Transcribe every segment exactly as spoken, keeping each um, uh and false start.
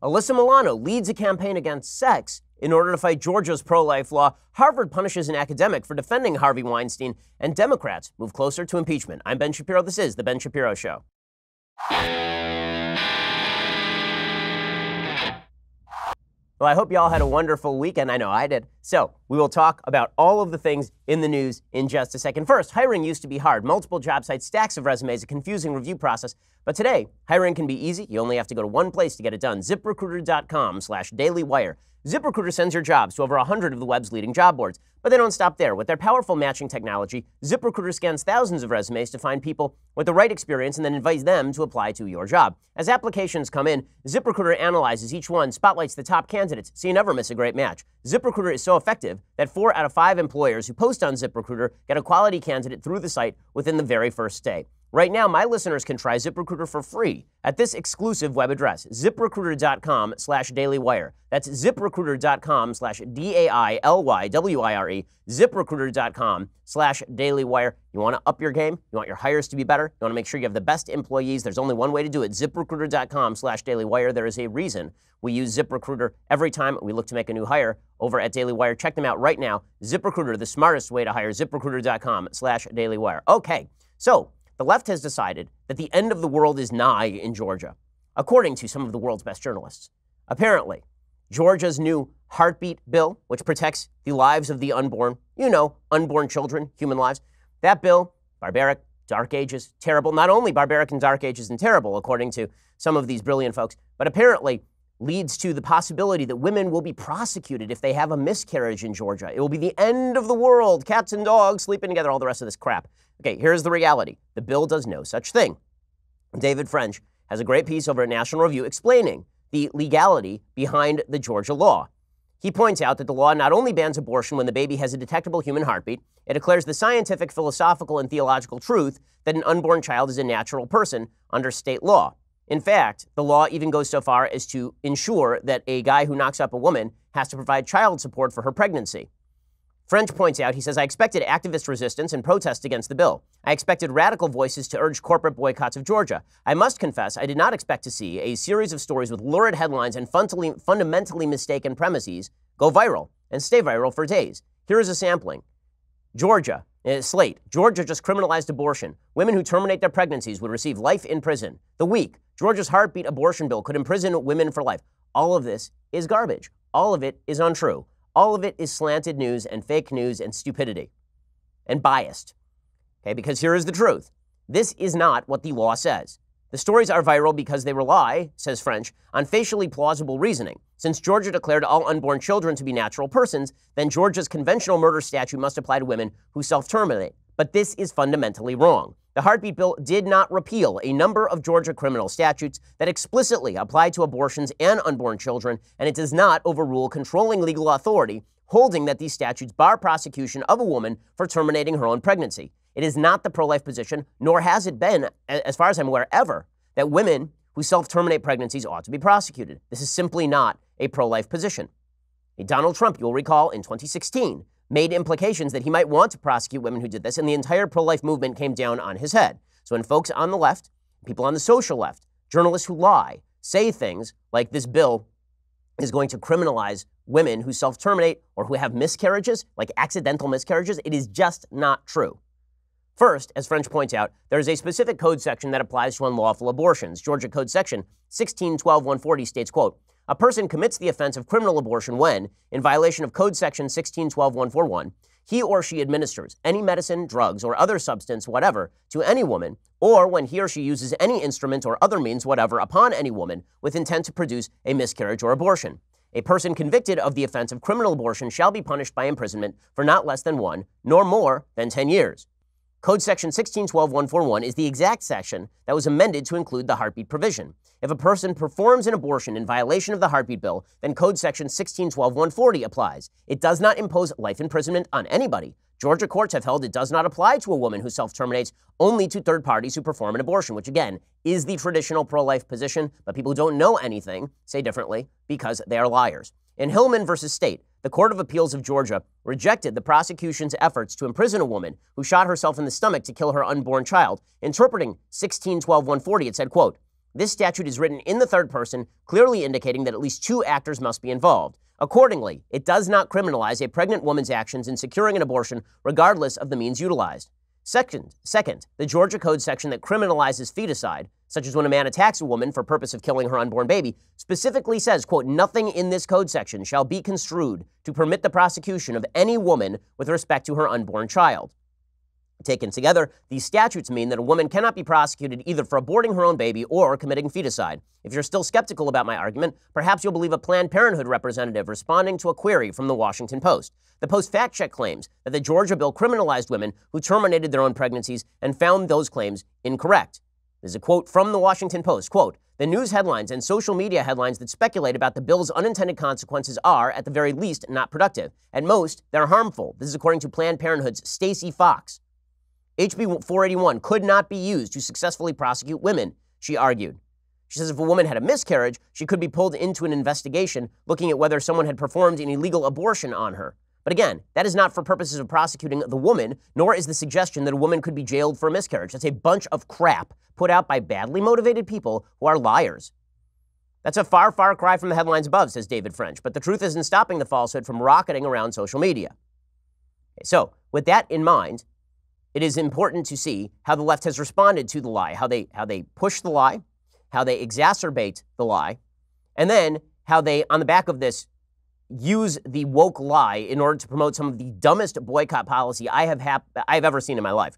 Alyssa Milano leads a campaign against sex in order to fight Georgia's pro-life law. Harvard punishes an academic for defending Harvey Weinstein, and Democrats move closer to impeachment. I'm Ben Shapiro. This is The Ben Shapiro Show. Well, I hope y'all had a wonderful weekend. I know I did. So we will talk about all of the things in the news in just a second. First, hiring used to be hard. Multiple job sites, stacks of resumes, a confusing review process. But today, hiring can be easy. You only have to go to one place to get it done. ZipRecruiter dot com slash Daily Wire. ZipRecruiter sends your jobs to over one hundred of the web's leading job boards. But they don't stop there. With their powerful matching technology, ZipRecruiter scans thousands of resumes to find people with the right experience and then invites them to apply to your job. As applications come in, ZipRecruiter analyzes each one, spotlights the top candidates, so you never miss a great match. ZipRecruiter is so effective that four out of five employers who post on ZipRecruiter get a quality candidate through the site within the very first day. Right now, my listeners can try ZipRecruiter for free at this exclusive web address, ZipRecruiter dot com slash Daily Wire. That's ZipRecruiter dot com slash D A I L Y W I R E, ZipRecruiter dot com slash Daily Wire. You want to up your game? You want your hires to be better? You want to make sure you have the best employees? There's only one way to do it, ZipRecruiter dot com slash Daily Wire. There is a reason we use ZipRecruiter every time we look to make a new hire over at Daily Wire. Check them out right now. ZipRecruiter, the smartest way to hire, ZipRecruiter dot com slash Daily Wire. Okay, so the left has decided that the end of the world is nigh in Georgia, according to some of the world's best journalists. Apparently, Georgia's new heartbeat bill, which protects the lives of the unborn, you know, unborn children, human lives, that bill, barbaric, dark ages, terrible, not only barbaric and dark ages and terrible, according to some of these brilliant folks, but apparently leads to the possibility that women will be prosecuted if they have a miscarriage in Georgia. It will be the end of the world, cats and dogs sleeping together, all the rest of this crap. Okay, here's the reality. The bill does no such thing. David French has a great piece over at National Review explaining the legality behind the Georgia law. He points out that the law not only bans abortion when the baby has a detectable human heartbeat, it declares the scientific, philosophical, and theological truth that an unborn child is a natural person under state law. In fact, the law even goes so far as to ensure that a guy who knocks up a woman has to provide child support for her pregnancy. French points out, he says, I expected activist resistance and protest against the bill. I expected radical voices to urge corporate boycotts of Georgia. I must confess, I did not expect to see a series of stories with lurid headlines and fundamentally mistaken premises go viral and stay viral for days. Here is a sampling. Georgia, uh, Slate, Georgia just criminalized abortion. Women who terminate their pregnancies would receive life in prison. The Week, Georgia's heartbeat abortion bill could imprison women for life. All of this is garbage. All of it is untrue. All of it is slanted news and fake news and stupidity and biased. Okay, because here is the truth. This is not what the law says. The stories are viral because they rely, says French, on facially plausible reasoning. Since Georgia declared all unborn children to be natural persons, then Georgia's conventional murder statute must apply to women who self-terminate. But this is fundamentally wrong. The heartbeat bill did not repeal a number of Georgia criminal statutes that explicitly apply to abortions and unborn children, and it does not overrule controlling legal authority holding that these statutes bar prosecution of a woman for terminating her own pregnancy. It is not the pro-life position, nor has it been, as far as I'm aware, ever, that women who self-terminate pregnancies ought to be prosecuted. This is simply not a pro-life position. Donald Trump, you'll recall, in twenty sixteen, made implications that he might want to prosecute women who did this, and the entire pro-life movement came down on his head. So when folks on the left, people on the social left, journalists who lie, say things like this bill is going to criminalize women who self-terminate or who have miscarriages, like accidental miscarriages, it is just not true. First, as French points out, there is a specific code section that applies to unlawful abortions. Georgia Code Section sixteen twelve one forty states, quote, a person commits the offense of criminal abortion when, in violation of Code Section sixteen twelve one forty-one, he or she administers any medicine, drugs, or other substance, whatever, to any woman, or when he or she uses any instrument or other means, whatever, upon any woman with intent to produce a miscarriage or abortion. A person convicted of the offense of criminal abortion shall be punished by imprisonment for not less than one, nor more than ten years. Code Section sixteen twelve one forty-one is the exact section that was amended to include the heartbeat provision. If a person performs an abortion in violation of the heartbeat bill, then Code Section sixteen twelve one forty applies. It does not impose life imprisonment on anybody. Georgia courts have held it does not apply to a woman who self-terminates, only to third parties who perform an abortion, which again is the traditional pro-life position, but people who don't know anything say differently because they are liars. In Hillman versus State, the Court of Appeals of Georgia rejected the prosecution's efforts to imprison a woman who shot herself in the stomach to kill her unborn child. Interpreting sixteen twelve one forty, it said, quote, This statute is written in the third person, clearly indicating that at least two actors must be involved. Accordingly, it does not criminalize a pregnant woman's actions in securing an abortion, regardless of the means utilized. Second, second, the Georgia Code section that criminalizes feticide, such as when a man attacks a woman for purpose of killing her unborn baby, specifically says, quote, nothing in this code section shall be construed to permit the prosecution of any woman with respect to her unborn child. Taken together, these statutes mean that a woman cannot be prosecuted either for aborting her own baby or committing feticide. If you're still skeptical about my argument, perhaps you'll believe a Planned Parenthood representative responding to a query from The Washington Post. The Post fact-check claims that the Georgia bill criminalized women who terminated their own pregnancies and found those claims incorrect. There's a quote from The Washington Post, quote, the news headlines and social media headlines that speculate about the bill's unintended consequences are, at the very least, not productive. At most, they're harmful. This is according to Planned Parenthood's Stacey Fox. H B four eighty-one could not be used to successfully prosecute women, she argued. She says if a woman had a miscarriage, she could be pulled into an investigation looking at whether someone had performed an illegal abortion on her. But again, that is not for purposes of prosecuting the woman, nor is the suggestion that a woman could be jailed for a miscarriage. That's a bunch of crap put out by badly motivated people who are liars. That's a far, far cry from the headlines above, says David French, but the truth isn't stopping the falsehood from rocketing around social media. Okay, so, with that in mind, it is important to see how the left has responded to the lie, how they, how they push the lie, how they exacerbate the lie, and then how they, on the back of this, use the woke lie in order to promote some of the dumbest boycott policy I have, hap- I have ever seen in my life.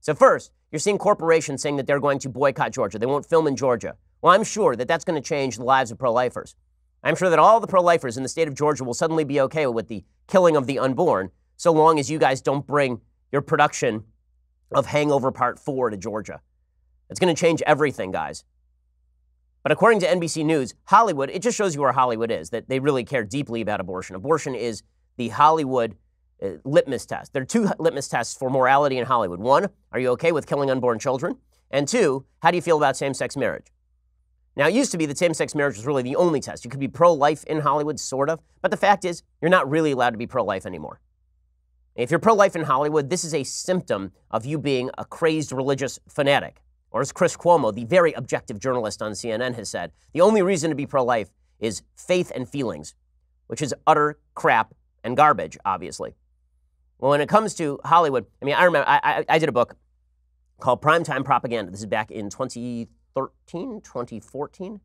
So first, you're seeing corporations saying that they're going to boycott Georgia. They won't film in Georgia. Well, I'm sure that that's going to change the lives of pro-lifers. I'm sure that all the pro-lifers in the state of Georgia will suddenly be okay with the killing of the unborn, so long as you guys don't bring your production of Hangover Part four to Georgia. It's going to change everything, guys. But according to N B C News, Hollywood, it just shows you where Hollywood is, that they really care deeply about abortion. Abortion is the Hollywood uh, litmus test. There are two litmus tests for morality in Hollywood. One, are you okay with killing unborn children? And two, how do you feel about same-sex marriage? Now, it used to be that same-sex marriage was really the only test. You could be pro-life in Hollywood, sort of, but the fact is, you're not really allowed to be pro-life anymore. If you're pro-life in Hollywood, this is a symptom of you being a crazed religious fanatic. Or as Chris Cuomo, the very objective journalist on C N N, has said, the only reason to be pro-life is faith and feelings, which is utter crap and garbage, obviously. Well, when it comes to Hollywood, I mean, I remember, I, I, I did a book called Primetime Propaganda. This is back in twenty thirteen, twenty fourteen,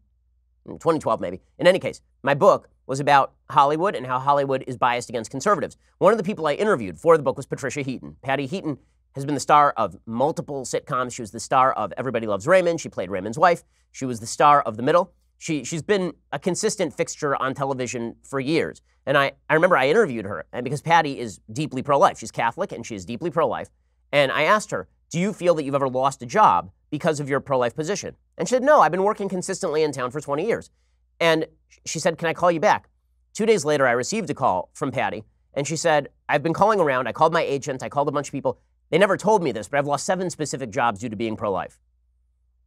twenty twelve maybe. In any case, my book was about Hollywood and how Hollywood is biased against conservatives. One of the people I interviewed for the book was Patricia Heaton. Patty Heaton has been the star of multiple sitcoms. She was the star of Everybody Loves Raymond. She played Raymond's wife. She was the star of The Middle. She, she's been a consistent fixture on television for years. And I, I remember I interviewed her, and because Patty is deeply pro-life. She's Catholic, and she is deeply pro-life. And I asked her, do you feel that you've ever lost a job because of your pro-life position? And she said, no, I've been working consistently in town for twenty years. And she said, can I call you back? Two days later, I received a call from Patty, and she said, I've been calling around. I called my agent. I called a bunch of people. They never told me this, but I've lost seven specific jobs due to being pro-life.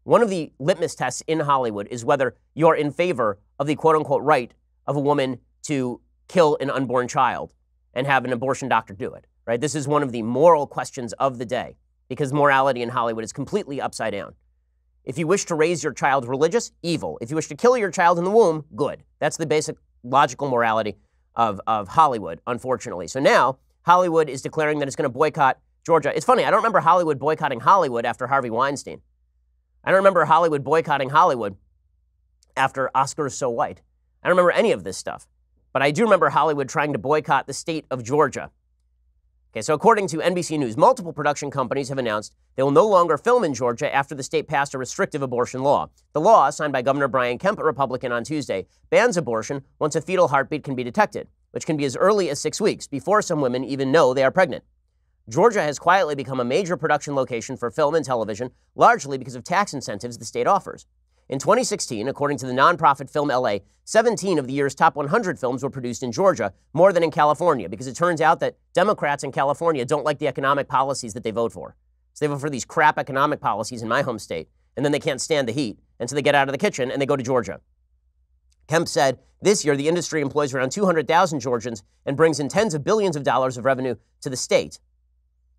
One of the litmus tests in Hollywood is whether you're in favor of the quote-unquote right of a woman to kill an unborn child and have an abortion doctor do it, right? This is one of the moral questions of the day, because morality in Hollywood is completely upside down. If you wish to raise your child religious, evil. If you wish to kill your child in the womb, good. That's the basic logical morality of, of Hollywood, unfortunately. So now, Hollywood is declaring that it's going to boycott Georgia. It's funny, I don't remember Hollywood boycotting Hollywood after Harvey Weinstein. I don't remember Hollywood boycotting Hollywood after Oscars So White. I don't remember any of this stuff. But I do remember Hollywood trying to boycott the state of Georgia. Okay, so according to N B C News, multiple production companies have announced they will no longer film in Georgia after the state passed a restrictive abortion law. The law, signed by Governor Brian Kemp, a Republican, on Tuesday, bans abortion once a fetal heartbeat can be detected, which can be as early as six weeks, before some women even know they are pregnant. Georgia has quietly become a major production location for film and television, largely because of tax incentives the state offers. In twenty sixteen, according to the nonprofit Film L A, seventeen of the year's top one hundred films were produced in Georgia, more than in California, because it turns out that Democrats in California don't like the economic policies that they vote for. So they vote for these crap economic policies in my home state, and then they can't stand the heat, and so they get out of the kitchen and they go to Georgia. Kemp said, this year the industry employs around two hundred thousand Georgians and brings in tens of billions of dollars of revenue to the state.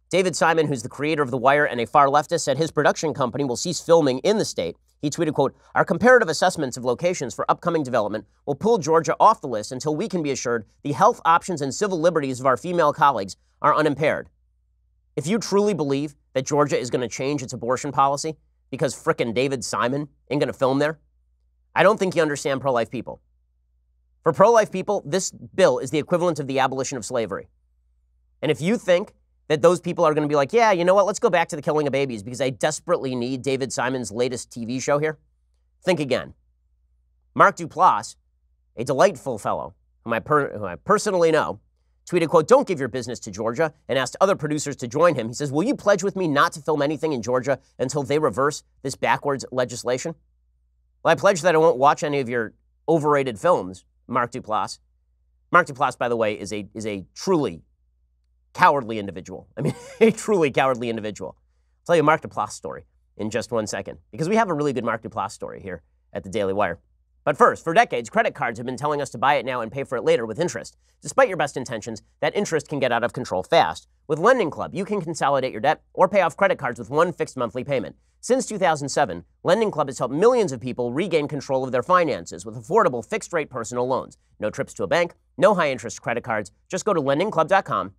David Simon, who's the creator of The Wire and a far leftist, said his production company will cease filming in the state. He tweeted, quote, "Our comparative assessments of locations for upcoming development will pull Georgia off the list until we can be assured the health options and civil liberties of our female colleagues are unimpaired." If you truly believe that Georgia is going to change its abortion policy because frickin' David Simon ain't going to film there, I don't think you understand pro-life people. For pro-life people, this bill is the equivalent of the abolition of slavery. And if you think that those people are going to be like, yeah, you know what, let's go back to the killing of babies because I desperately need David Simon's latest T V show here, think again. Mark Duplass, a delightful fellow whom I, per whom I personally know, tweeted, quote, "Don't give your business to Georgia," and asked other producers to join him. He says, "Will you pledge with me not to film anything in Georgia until they reverse this backwards legislation?" Well, I pledge that I won't watch any of your overrated films, Mark Duplass. Mark Duplass, by the way, is a, is a truly cowardly individual. I mean, a truly cowardly individual. I'll tell you a Mark Duplass story in just one second, because we have a really good Mark Duplass story here at the Daily Wire. But first, for decades, credit cards have been telling us to buy it now and pay for it later with interest. Despite your best intentions, that interest can get out of control fast. With Lending Club, you can consolidate your debt or pay off credit cards with one fixed monthly payment. Since two thousand seven, Lending Club has helped millions of people regain control of their finances with affordable fixed-rate personal loans. No trips to a bank, no high-interest credit cards. Just go to lending club dot com.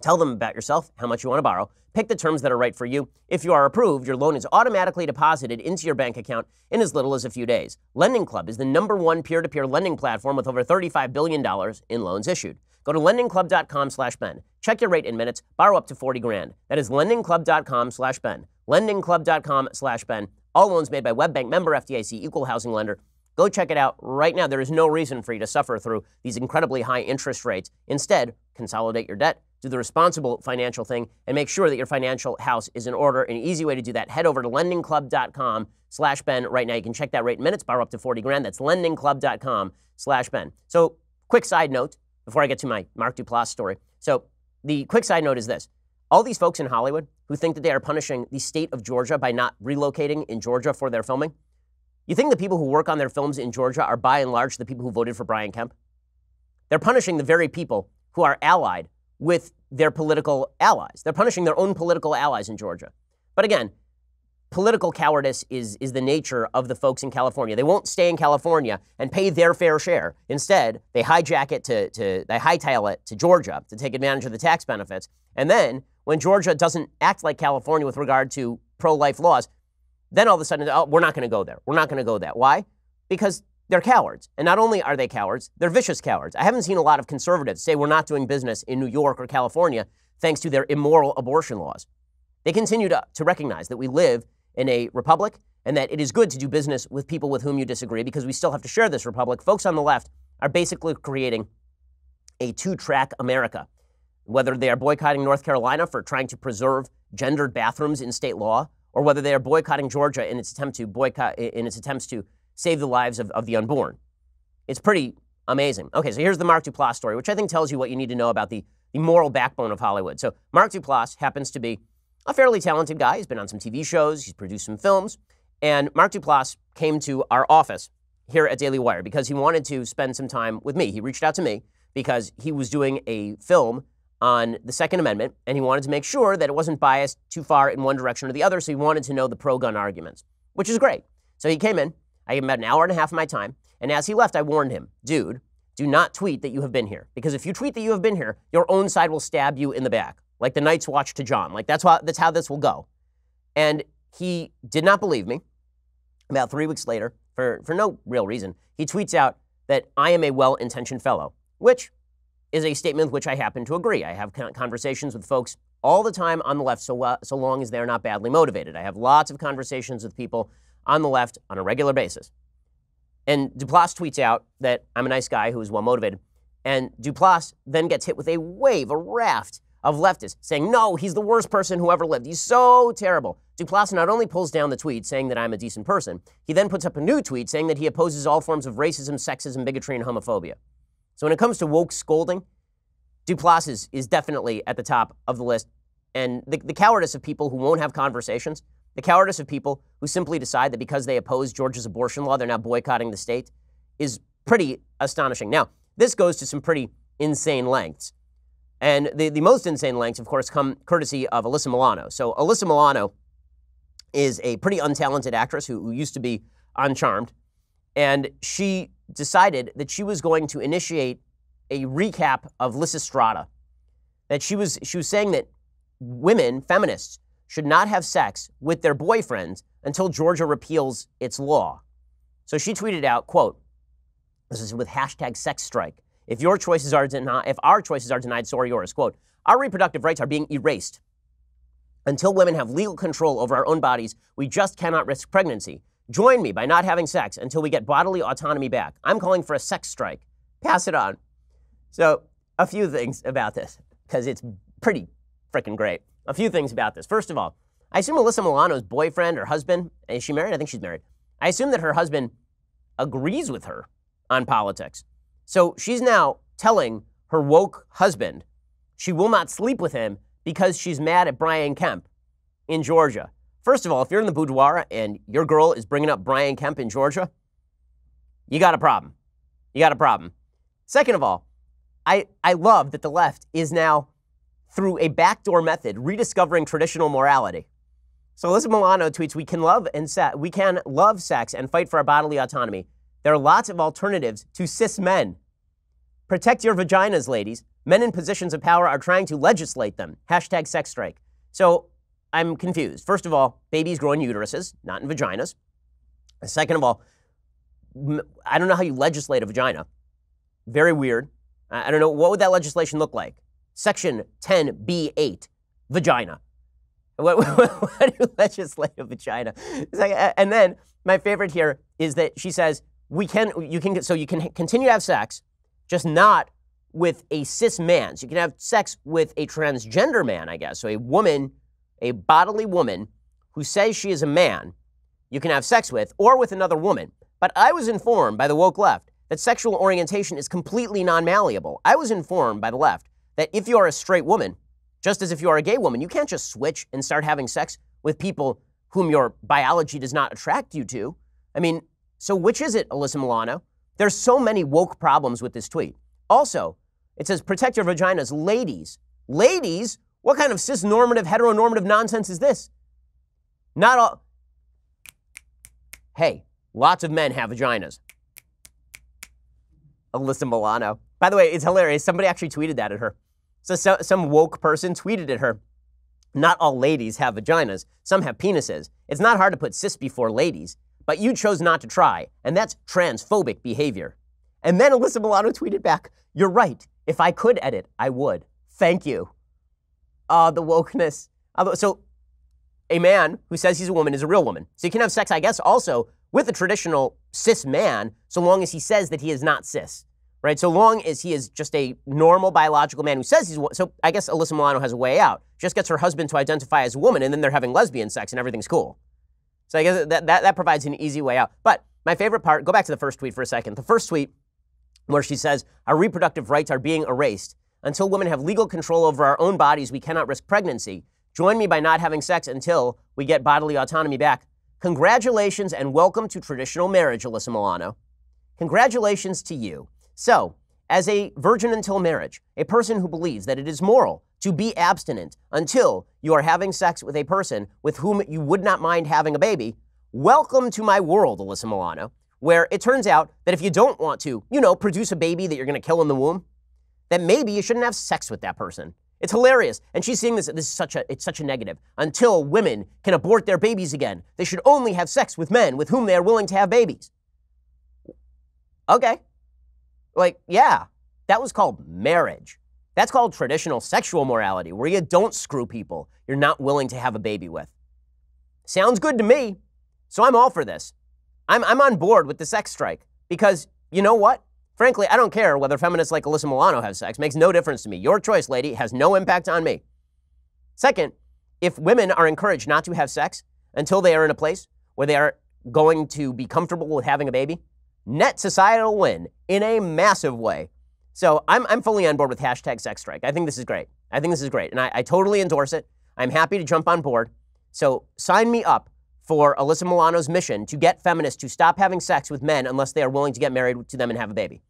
Tell them about yourself, how much you want to borrow. Pick the terms that are right for you. If you are approved, your loan is automatically deposited into your bank account in as little as a few days. Lending Club is the number one peer-to-peer lending platform with over thirty-five billion dollars in loans issued. Go to lending club dot com slash ben. Check your rate in minutes. Borrow up to forty grand. That is lending club dot com slash ben. lending club dot com slash ben. All loans made by WebBank, member F D I C, equal housing lender. Go check it out right now. There is no reason for you to suffer through these incredibly high interest rates. Instead, consolidate your debt, do the responsible financial thing, and make sure that your financial house is in order. An easy way to do that, head over to lending club dot com slash ben right now. You can check that rate in minutes, borrow up to forty grand. That's lending club dot com slash ben. So quick side note before I get to my Mark Duplass story. So the quick side note is this. All these folks in Hollywood who think that they are punishing the state of Georgia by not relocating in Georgia for their filming, you think the people who work on their films in Georgia are by and large the people who voted for Brian Kemp? They're punishing the very people who are allied with their political allies. They're punishing their own political allies in Georgia. But again, political cowardice is, is the nature of the folks in California. They won't stay in California and pay their fair share. Instead, they hijack it to, to they hightail it to Georgia to take advantage of the tax benefits. And then when Georgia doesn't act like California with regard to pro-life laws, then all of a sudden, oh, we're not going to go there. We're not going to go there. Why? Because they're cowards. And not only are they cowards, they're vicious cowards. I haven't seen a lot of conservatives say we're not doing business in New York or California thanks to their immoral abortion laws. They continue to, to recognize that we live in a republic and that it is good to do business with people with whom you disagree because we still have to share this republic. Folks on the left are basically creating a two-track America, whether they are boycotting North Carolina for trying to preserve gendered bathrooms in state law, or whether they are boycotting Georgia in its attempt to boycott, in its attempts to save the lives of, of the unborn. It's pretty amazing. Okay, so here's the Mark Duplass story, which I think tells you what you need to know about the, the moral backbone of Hollywood. So Mark Duplass happens to be a fairly talented guy. He's been on some T V shows. He's produced some films. And Mark Duplass came to our office here at Daily Wire because he wanted to spend some time with me. He reached out to me because he was doing a film on the Second Amendment, and he wanted to make sure that it wasn't biased too far in one direction or the other, so he wanted to know the pro-gun arguments, which is great. So he came in, I gave him about an hour and a half of my time, and as he left, I warned him, dude, do not tweet that you have been here, because if you tweet that you have been here, your own side will stab you in the back, like the Night's Watch to John. Like, that's how, that's how this will go. And he did not believe me. About three weeks later, for, for no real reason, he tweets out that I am a well-intentioned fellow, which is a statement with which I happen to agree. I have conversations with folks all the time on the left, so, uh, so long as they're not badly motivated. I have lots of conversations with people on the left on a regular basis. And Duplass tweets out that I'm a nice guy who is well motivated. And Duplass then gets hit with a wave, a raft of leftists saying, no, he's the worst person who ever lived. He's so terrible. Duplass not only pulls down the tweet saying that I'm a decent person, he then puts up a new tweet saying that he opposes all forms of racism, sexism, bigotry, and homophobia. So when it comes to woke scolding, Duplass is, is definitely at the top of the list. And the, the cowardice of people who won't have conversations, the cowardice of people who simply decide that because they oppose Georgia's abortion law, they're now boycotting the state, is pretty astonishing. Now, this goes to some pretty insane lengths. And the, the most insane lengths, of course, come courtesy of Alyssa Milano. So Alyssa Milano is a pretty untalented actress who, who used to be on Charmed, and she decided that she was going to initiate a recap of Lysistrata. That she was, she was saying that women, feminists, should not have sex with their boyfriends until Georgia repeals its law. So she tweeted out, quote, this is with hashtag sex strike. If your choices are denied, if our choices are denied, so are yours. Quote, our reproductive rights are being erased. Until women have legal control over our own bodies, we just cannot risk pregnancy. Join me by not having sex until we get bodily autonomy back. I'm calling for a sex strike. Pass it on. So a few things about this, because it's pretty freaking great. A few things about this. First of all, I assume Alyssa Milano's boyfriend or husband, is she married? I think she's married. I assume that her husband agrees with her on politics. So she's now telling her woke husband she will not sleep with him because she's mad at Brian Kemp in Georgia. First of all, if you're in the boudoir and your girl is bringing up Brian Kemp in Georgia, you got a problem. You got a problem. Second of all, I, I love that the left is now, through a backdoor method, rediscovering traditional morality. So Alyssa Milano tweets, we can love and se- we can love sex and fight for our bodily autonomy. There are lots of alternatives to cis men. Protect your vaginas, ladies. Men in positions of power are trying to legislate them. Hashtag sex strike. So I'm confused. First of all, babies grow in uteruses, not in vaginas. Second of all, I don't know how you legislate a vagina. Very weird. I don't know. What would that legislation look like? Section ten B eight, vagina. What, what, what do you legislate a vagina? Like, and then my favorite here is that she says we can, you can, so you can continue to have sex, just not with a cis man. So you can have sex with a transgender man, I guess. So a woman, a bodily woman who says she is a man, you can have sex with, or with another woman. But I was informed by the woke left that sexual orientation is completely non-malleable. I was informed by the left that if you are a straight woman, just as if you are a gay woman, you can't just switch and start having sex with people whom your biology does not attract you to. I mean, so which is it, Alyssa Milano? There's so many woke problems with this tweet. Also, it says, protect your vaginas, ladies. Ladies? What kind of cisnormative, heteronormative nonsense is this? Not all... Hey, lots of men have vaginas. Alyssa Milano. By the way, it's hilarious. Somebody actually tweeted that at her. So, so some woke person tweeted at her, not all ladies have vaginas. Some have penises. It's not hard to put cis before ladies, but you chose not to try, and that's transphobic behavior. And then Alyssa Milano tweeted back, you're right. If I could edit, I would. Thank you. Uh, the wokeness. So a man who says he's a woman is a real woman. So you can have sex, I guess, also with a traditional cis man, so long as he says that he is not cis. Right, so long as he is just a normal biological man who says he's... So I guess Alyssa Milano has a way out. She just gets her husband to identify as a woman, and then they're having lesbian sex, and everything's cool. So I guess that, that, that provides an easy way out. But my favorite part... Go back to the first tweet for a second. The first tweet where she says, our reproductive rights are being erased. Until women have legal control over our own bodies, we cannot risk pregnancy. Join me by not having sex until we get bodily autonomy back. Congratulations and welcome to traditional marriage, Alyssa Milano. Congratulations to you. So, as a virgin until marriage, a person who believes that it is moral to be abstinent until you are having sex with a person with whom you would not mind having a baby, welcome to my world, Alyssa Milano, where it turns out that if you don't want to, you know, produce a baby that you're going to kill in the womb, then maybe you shouldn't have sex with that person. It's hilarious. And she's seeing this, this is such a, it's such a negative. Until women can abort their babies again, they should only have sex with men with whom they are willing to have babies. Okay. Like, yeah, that was called marriage. That's called traditional sexual morality, where you don't screw people you're not willing to have a baby with. Sounds good to me, so I'm all for this. I'm, I'm on board with the sex strike, because you know what? Frankly, I don't care whether feminists like Alyssa Milano have sex. Makes no difference to me. Your choice, lady, has no impact on me. Second, if women are encouraged not to have sex until they are in a place where they are going to be comfortable with having a baby, net societal win in a massive way. So I'm, I'm fully on board with hashtag sex strike. I think this is great. I think this is great. And I, I totally endorse it. I'm happy to jump on board. So sign me up for Alyssa Milano's mission to get feminists to stop having sex with men unless they are willing to get married to them and have a baby.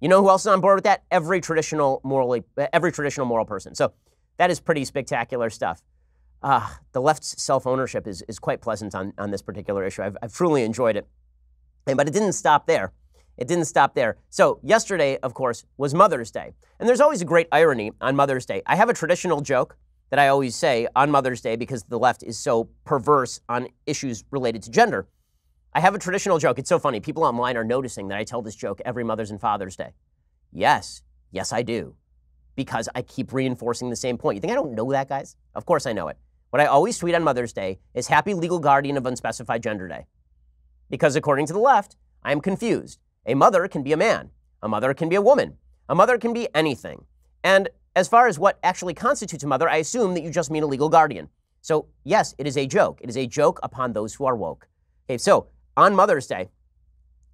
You know who else is on board with that? Every traditional morally, every traditional moral person. So that is pretty spectacular stuff. Uh, the left's self-ownership is, is quite pleasant on, on this particular issue. I've, I've truly enjoyed it. And, but it didn't stop there. It didn't stop there. So yesterday, of course, was Mother's Day. And there's always a great irony on Mother's Day. I have a traditional joke that I always say on Mother's Day because the left is so perverse on issues related to gender. I have a traditional joke. It's so funny. People online are noticing that I tell this joke every Mother's and Father's Day. Yes. Yes, I do. Because I keep reinforcing the same point. You think I don't know that, guys? Of course I know it. What I always tweet on Mother's Day is Happy Legal Guardian of Unspecified Gender Day. Because according to the left, I am confused. A mother can be a man. A mother can be a woman. A mother can be anything. And as far as what actually constitutes a mother, I assume that you just mean a legal guardian. So yes, it is a joke. It is a joke upon those who are woke. Okay, so on Mother's Day,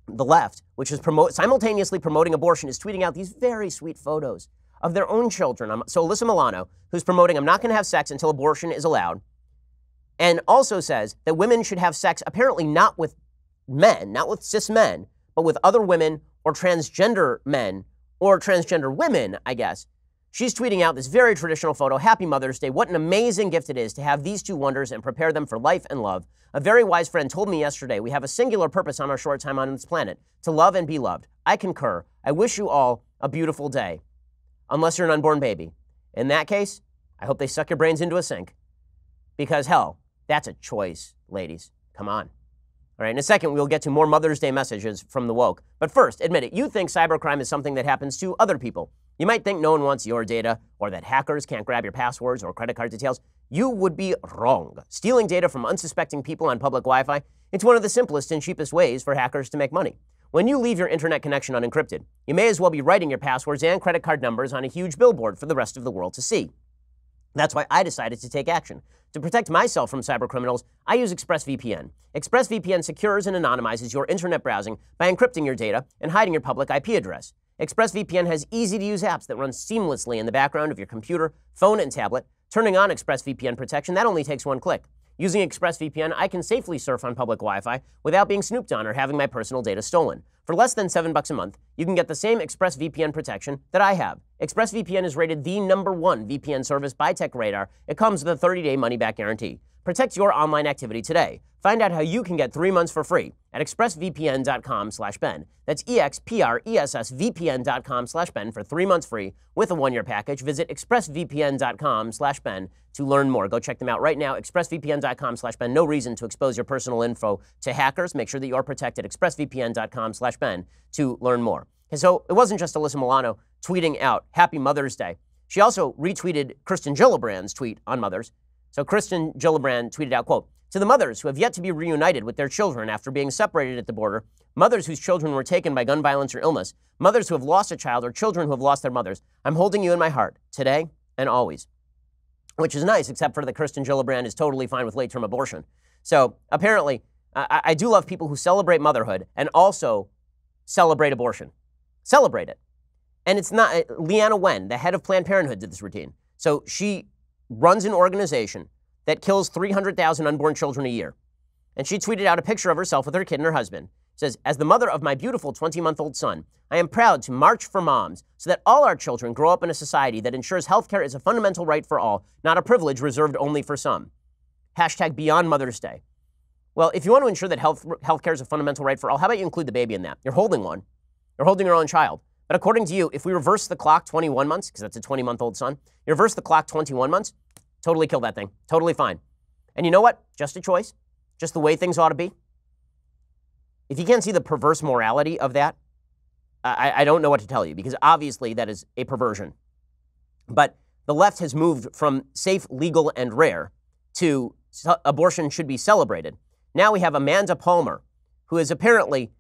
the left, which is promote, simultaneously promoting abortion, is tweeting out these very sweet photos of their own children. So Alyssa Milano, who's promoting, I'm not going to have sex until abortion is allowed, and also says that women should have sex apparently not with men, not with cis men, but with other women or transgender men or transgender women, I guess. She's tweeting out this very traditional photo, Happy Mother's Day. What an amazing gift it is to have these two wonders and prepare them for life and love. A very wise friend told me yesterday, we have a singular purpose on our short time on this planet, to love and be loved. I concur. I wish you all a beautiful day, unless you're an unborn baby. In that case, I hope they suck your brains into a sink, because hell, that's a choice, ladies. Come on. All right, in a second, we'll get to more Mother's Day messages from the woke. But first, admit it, you think cybercrime is something that happens to other people. You might think no one wants your data or that hackers can't grab your passwords or credit card details. You would be wrong. Stealing data from unsuspecting people on public Wi-Fi, it's one of the simplest and cheapest ways for hackers to make money. When you leave your internet connection unencrypted, you may as well be writing your passwords and credit card numbers on a huge billboard for the rest of the world to see. That's why I decided to take action. To protect myself from cybercriminals, I use ExpressVPN. ExpressVPN secures and anonymizes your internet browsing by encrypting your data and hiding your public I P address. ExpressVPN has easy-to-use apps that run seamlessly in the background of your computer, phone, and tablet. Turning on ExpressVPN protection, that only takes one click. Using ExpressVPN, I can safely surf on public Wi-Fi without being snooped on or having my personal data stolen. For less than seven bucks a month, you can get the same ExpressVPN protection that I have. ExpressVPN is rated the number one V P N service by TechRadar. It comes with a thirty-day money-back guarantee. Protect your online activity today. Find out how you can get three months for free at expressvpn dot com slash ben. That's E X P R E S S V P N dot com slash ben for three months free with a one-year package. Visit expressvpn dot com slash ben to learn more. Go check them out right now, expressvpn dot com slash ben. No reason to expose your personal info to hackers. Make sure that you're protected, expressvpn dot com slash ben to learn more. And so it wasn't just Alyssa Milano tweeting out Happy Mother's Day. She also retweeted Kristen Gillibrand's tweet on mothers. So Kristen Gillibrand tweeted out, quote, to the mothers who have yet to be reunited with their children after being separated at the border, mothers whose children were taken by gun violence or illness, mothers who have lost a child or children who have lost their mothers, I'm holding you in my heart today and always. Which is nice, except for that Kristen Gillibrand is totally fine with late-term abortion. So apparently, I, I do love people who celebrate motherhood and also celebrate abortion. Celebrate it. And it's not, uh, Leanna Wen, the head of Planned Parenthood, did this routine. So she runs an organization that kills three hundred thousand unborn children a year. And she tweeted out a picture of herself with her kid and her husband. It says, as the mother of my beautiful twenty-month-old son, I am proud to march for moms so that all our children grow up in a society that ensures healthcare is a fundamental right for all, not a privilege reserved only for some. Hashtag Beyond Mother's Day. Well, if you want to ensure that health healthcare is a fundamental right for all, how about you include the baby in that? You're holding one. You're holding your own child. But according to you, if we reverse the clock twenty-one months, because that's a twenty-month-old son, you reverse the clock twenty-one months, totally kill that thing. Totally fine. And you know what? Just a choice. Just the way things ought to be. If you can't see the perverse morality of that, I, I don't know what to tell you, because obviously that is a perversion. But the left has moved from safe, legal, and rare to abortion should be celebrated. Now we have Amanda Palmer, who is apparently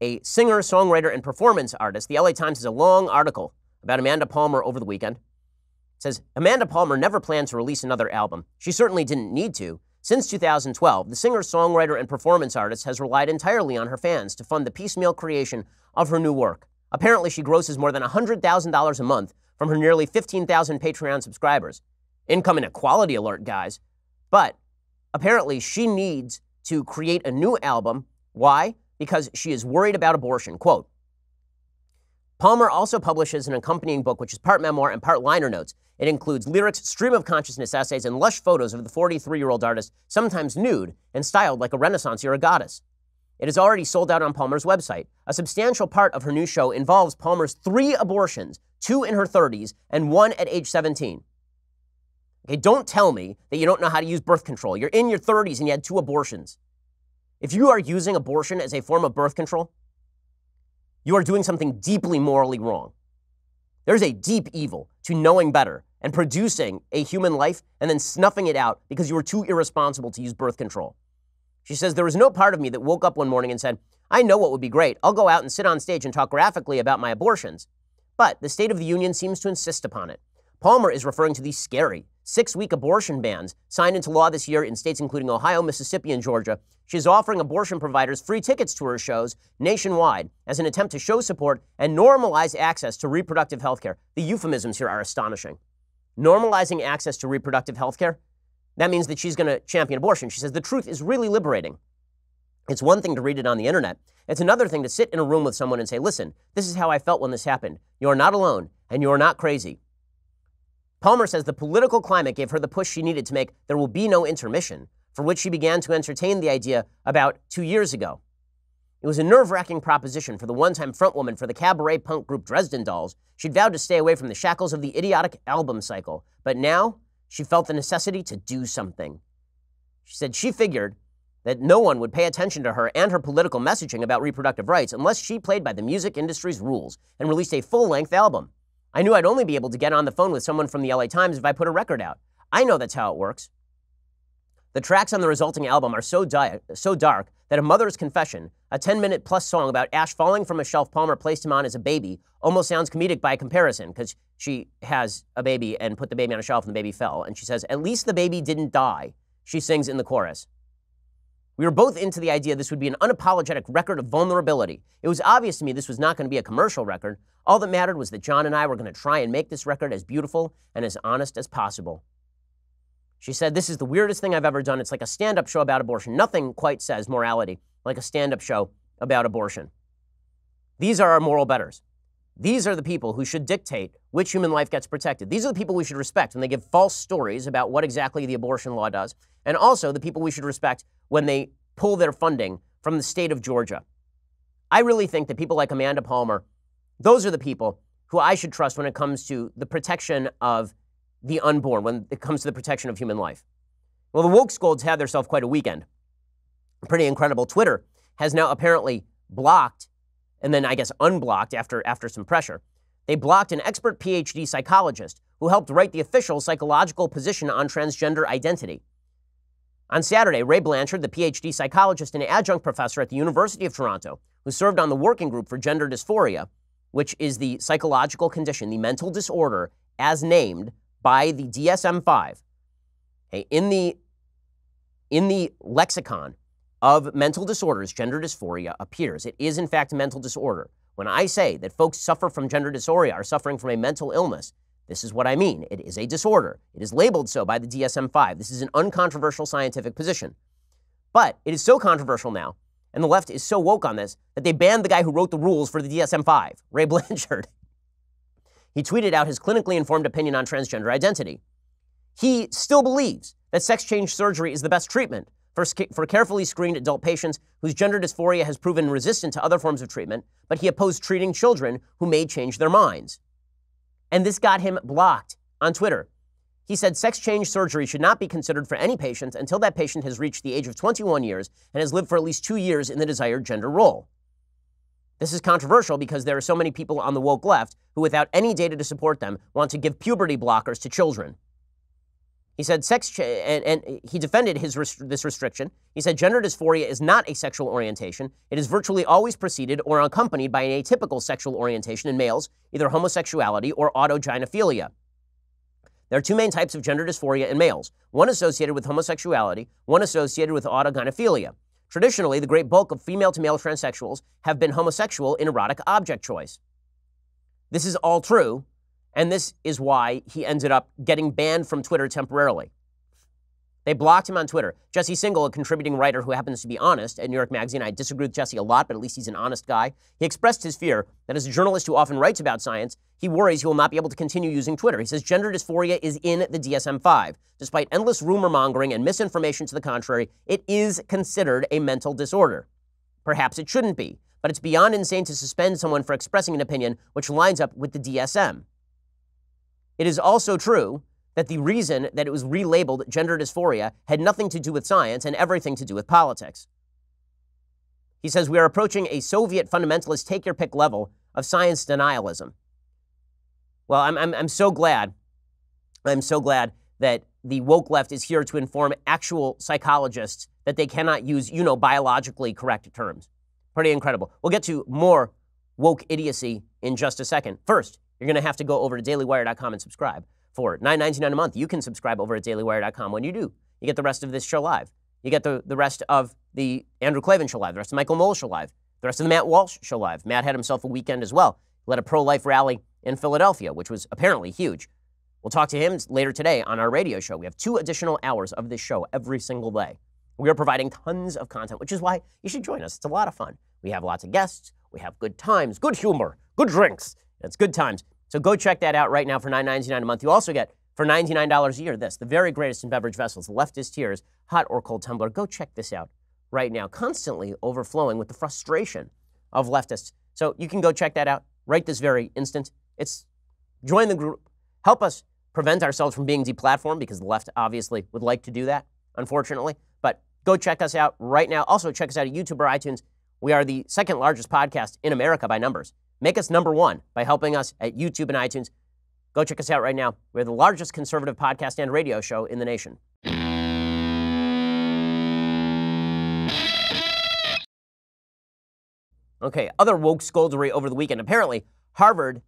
a singer, songwriter, and performance artist. The L A Times has a long article about Amanda Palmer over the weekend. Says, Amanda Palmer never planned to release another album. She certainly didn't need to. Since two thousand twelve, the singer, songwriter, and performance artist has relied entirely on her fans to fund the piecemeal creation of her new work. Apparently, she grosses more than one hundred thousand dollars a month from her nearly fifteen thousand Patreon subscribers. Income inequality alert, guys. But apparently, she needs to create a new album. Why? Because she is worried about abortion. Quote, Palmer also publishes an accompanying book, which is part memoir and part liner notes. It includes lyrics, stream of consciousness essays, and lush photos of the forty-three-year-old artist, sometimes nude and styled like a Renaissance era goddess. It is already sold out on Palmer's website. A substantial part of her new show involves Palmer's three abortions, two in her thirties and one at age seventeen. Okay, don't tell me that you don't know how to use birth control. You're in your thirties and you had two abortions. If you are using abortion as a form of birth control, you are doing something deeply morally wrong. There's a deep evil to knowing better and producing a human life and then snuffing it out because you were too irresponsible to use birth control. She says, there was no part of me that woke up one morning and said, I know what would be great. I'll go out and sit on stage and talk graphically about my abortions. But the State of the Union seems to insist upon it. Palmer is referring to these scary six-week abortion bans signed into law this year in states including Ohio, Mississippi, and Georgia. She's offering abortion providers free tickets to her shows nationwide as an attempt to show support and normalize access to reproductive health care. The euphemisms here are astonishing. Normalizing access to reproductive health care? That means that she's going to champion abortion. She says the truth is really liberating. It's one thing to read it on the internet. It's another thing to sit in a room with someone and say, listen, this is how I felt when this happened. You are not alone, and you are not crazy. Palmer says the political climate gave her the push she needed to make there will be no intermission, for which she began to entertain the idea about two years ago. It was a nerve-wracking proposition for the one-time frontwoman for the cabaret punk group Dresden Dolls. She'd vowed to stay away from the shackles of the idiotic album cycle, but now she felt the necessity to do something. She said she figured that no one would pay attention to her and her political messaging about reproductive rights unless she played by the music industry's rules and released a full-length album. I knew I'd only be able to get on the phone with someone from the L A Times if I put a record out. I know that's how it works. The tracks on the resulting album are so, di- so dark that A Mother's Confession, a ten-minute plus song about Ash falling from a shelf Palmer placed him on as a baby, almost sounds comedic by comparison because she has a baby and put the baby on a shelf and the baby fell. And she says, at least the baby didn't die, she sings in the chorus. We were both into the idea this would be an unapologetic record of vulnerability. It was obvious to me this was not going to be a commercial record. All that mattered was that John and I were going to try and make this record as beautiful and as honest as possible. She said, this is the weirdest thing I've ever done. It's like a stand-up show about abortion. Nothing quite says morality like a stand-up show about abortion. These are our moral betters. These are the people who should dictate which human life gets protected. These are the people we should respect when they give false stories about what exactly the abortion law does, and also the people we should respect when they pull their funding from the state of Georgia. I really think that people like Amanda Palmer, those are the people who I should trust when it comes to the protection of the unborn, when it comes to the protection of human life. Well, the woke scolds had themselves quite a weekend. Pretty incredible. Twitter has now apparently blocked and then I guess unblocked after, after some pressure. They blocked an expert P H D psychologist who helped write the official psychological position on transgender identity. On Saturday, Ray Blanchard, the P H D psychologist and adjunct professor at the University of Toronto, who served on the working group for gender dysphoria, which is the psychological condition, the mental disorder as named by the D S M five, okay, in the, in the lexicon of mental disorders, gender dysphoria appears. It is, in fact, a mental disorder. When I say that folks suffer from gender dysphoria are suffering from a mental illness, this is what I mean. It is a disorder. It is labeled so by the D S M five. This is an uncontroversial scientific position. But it is so controversial now, and the left is so woke on this, that they banned the guy who wrote the rules for the D S M five, Ray Blanchard. He tweeted out his clinically informed opinion on transgender identity. He still believes that sex change surgery is the best treatment For, for carefully screened adult patients whose gender dysphoria has proven resistant to other forms of treatment, but he opposed treating children who may change their minds. And this got him blocked on Twitter. He said sex change surgery should not be considered for any patient until that patient has reached the age of twenty-one years and has lived for at least two years in the desired gender role. This is controversial because there are so many people on the woke left who, without any data to support them, want to give puberty blockers to children. He said sex, cha- and, and he defended his rest- this restriction. He said gender dysphoria is not a sexual orientation. It is virtually always preceded or accompanied by an atypical sexual orientation in males, either homosexuality or autogynephilia. There are two main types of gender dysphoria in males, one associated with homosexuality, one associated with autogynephilia. Traditionally, the great bulk of female-to-male transsexuals have been homosexual in erotic object choice. This is all true. And this is why he ended up getting banned from Twitter temporarily. They blocked him on Twitter. Jesse Singel, a contributing writer who happens to be honest at New York Magazine, I disagree with Jesse a lot, but at least he's an honest guy. He expressed his fear that as a journalist who often writes about science, he worries he will not be able to continue using Twitter. He says gender dysphoria is in the D S M five. Despite endless rumor mongering and misinformation to the contrary, it is considered a mental disorder. Perhaps it shouldn't be, but it's beyond insane to suspend someone for expressing an opinion which lines up with the D S M. It is also true that the reason that it was relabeled gender dysphoria had nothing to do with science and everything to do with politics. He says, we are approaching a Soviet fundamentalist take-your-pick level of science denialism. Well, I'm, I'm, I'm so glad, I'm so glad that the woke left is here to inform actual psychologists that they cannot use, you know, biologically correct terms. Pretty incredible. We'll get to more woke idiocy in just a second. First, you're going to have to go over to daily wire dot com and subscribe. For nine ninety-nine a month, you can subscribe over at daily wire dot com. When you do, you get the rest of this show live. You get the, the rest of the Andrew Klavan show live, the rest of Michael Moeller show live, the rest of the Matt Walsh show live. Matt had himself a weekend as well. Led a pro-life rally in Philadelphia, which was apparently huge. We'll talk to him later today on our radio show. We have two additional hours of this show every single day. We are providing tons of content, which is why you should join us. It's a lot of fun. We have lots of guests. We have good times, good humor, good drinks. It's good times. So go check that out right now for nine ninety-nine a month. You also get, for ninety-nine dollars a year, this, the very greatest in beverage vessels, the leftist tears, hot or cold tumbler. Go check this out right now. Constantly overflowing with the frustration of leftists. So you can go check that out right this very instant. It's, join the group. Help us prevent ourselves from being deplatformed, because the left obviously would like to do that, unfortunately. But go check us out right now. Also check us out at YouTube or iTunes. We are the second largest podcast in America by numbers. Make us number one by helping us at YouTube and iTunes. Go check us out right now. We're the largest conservative podcast and radio show in the nation. Okay, other woke scoldery over the weekend. Apparently, Harvard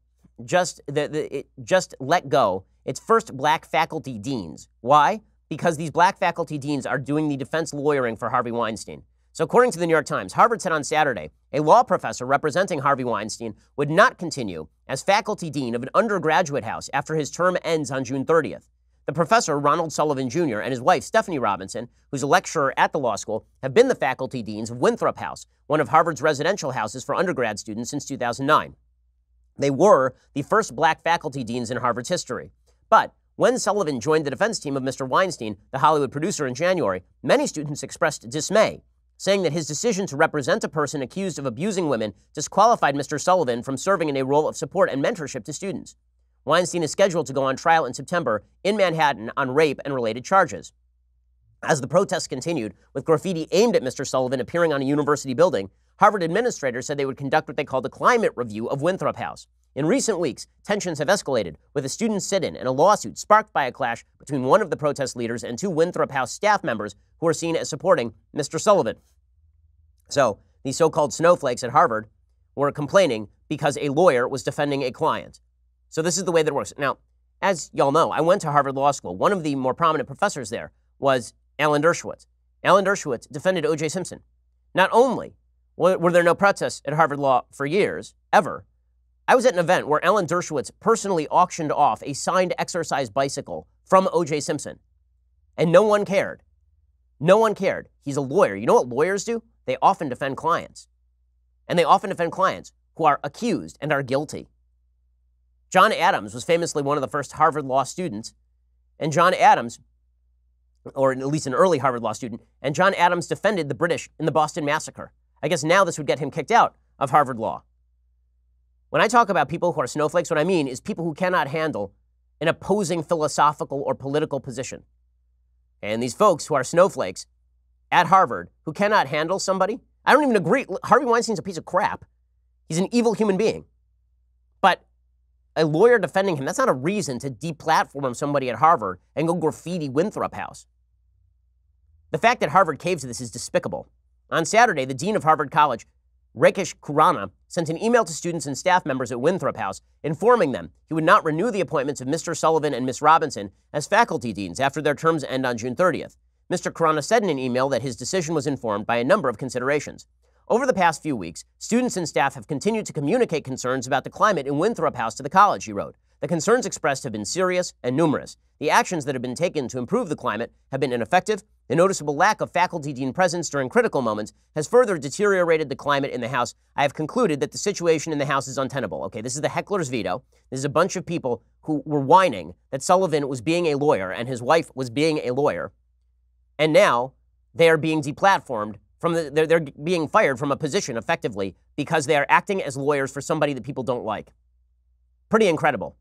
just, the, the, it just let go its first black faculty deans. Why? Because these black faculty deans are doing the defense lawyering for Harvey Weinstein. So according to the New York Times, Harvard said on Saturday, a law professor representing Harvey Weinstein would not continue as faculty dean of an undergraduate house after his term ends on June thirtieth. The professor, Ronald Sullivan Junior, and his wife, Stephanie Robinson, who's a lecturer at the law school, have been the faculty deans of Winthrop House, one of Harvard's residential houses for undergrad students, since two thousand nine. They were the first black faculty deans in Harvard's history. But when Sullivan joined the defense team of Mister Weinstein, the Hollywood producer, in January, many students expressed dismay, saying that his decision to represent a person accused of abusing women disqualified Mister Sullivan from serving in a role of support and mentorship to students. Weinstein is scheduled to go on trial in September in Manhattan on rape and related charges. As the protests continued, with graffiti aimed at Mister Sullivan appearing on a university building, Harvard administrators said they would conduct what they called a climate review of Winthrop House. In recent weeks, tensions have escalated, with a student sit-in and a lawsuit sparked by a clash between one of the protest leaders and two Winthrop House staff members who are seen as supporting Mister Sullivan. So, these so-called snowflakes at Harvard were complaining because a lawyer was defending a client. So this is the way that it works. Now, as y'all know, I went to Harvard Law School. One of the more prominent professors there was Alan Dershowitz. Alan Dershowitz defended O J. Simpson. Not only were there no protests at Harvard Law for years, ever, I was at an event where Alan Dershowitz personally auctioned off a signed exercise bicycle from O J. Simpson. And no one cared. No one cared. He's a lawyer. You know what lawyers do? They often defend clients. And they often defend clients who are accused and are guilty. John Adams was famously one of the first Harvard Law students. And John Adams, or at least an early Harvard Law student, and John Adams defended the British in the Boston Massacre. I guess now this would get him kicked out of Harvard Law. When I talk about people who are snowflakes, what I mean is people who cannot handle an opposing philosophical or political position. And these folks who are snowflakes at Harvard who cannot handle somebody, I don't even agree. Harvey Weinstein's a piece of crap. He's an evil human being. But a lawyer defending him, that's not a reason to deplatform somebody at Harvard and go graffiti Winthrop House. The fact that Harvard caves to this is despicable. On Saturday, the dean of Harvard College, Rakesh Khurana, sent an email to students and staff members at Winthrop House informing them he would not renew the appointments of Mister Sullivan and Miz Robinson as faculty deans after their terms end on June thirtieth. Mister Khurana said in an email that his decision was informed by a number of considerations. Over the past few weeks, students and staff have continued to communicate concerns about the climate in Winthrop House to the college, he wrote. The concerns expressed have been serious and numerous. The actions that have been taken to improve the climate have been ineffective. The noticeable lack of faculty dean presence during critical moments has further deteriorated the climate in the House. I have concluded that the situation in the House is untenable. Okay, this is the heckler's veto. This is a bunch of people who were whining that Sullivan was being a lawyer and his wife was being a lawyer. And now they are being deplatformed from the, they're, they're being fired from a position effectively because they are acting as lawyers for somebody that people don't like. Pretty incredible.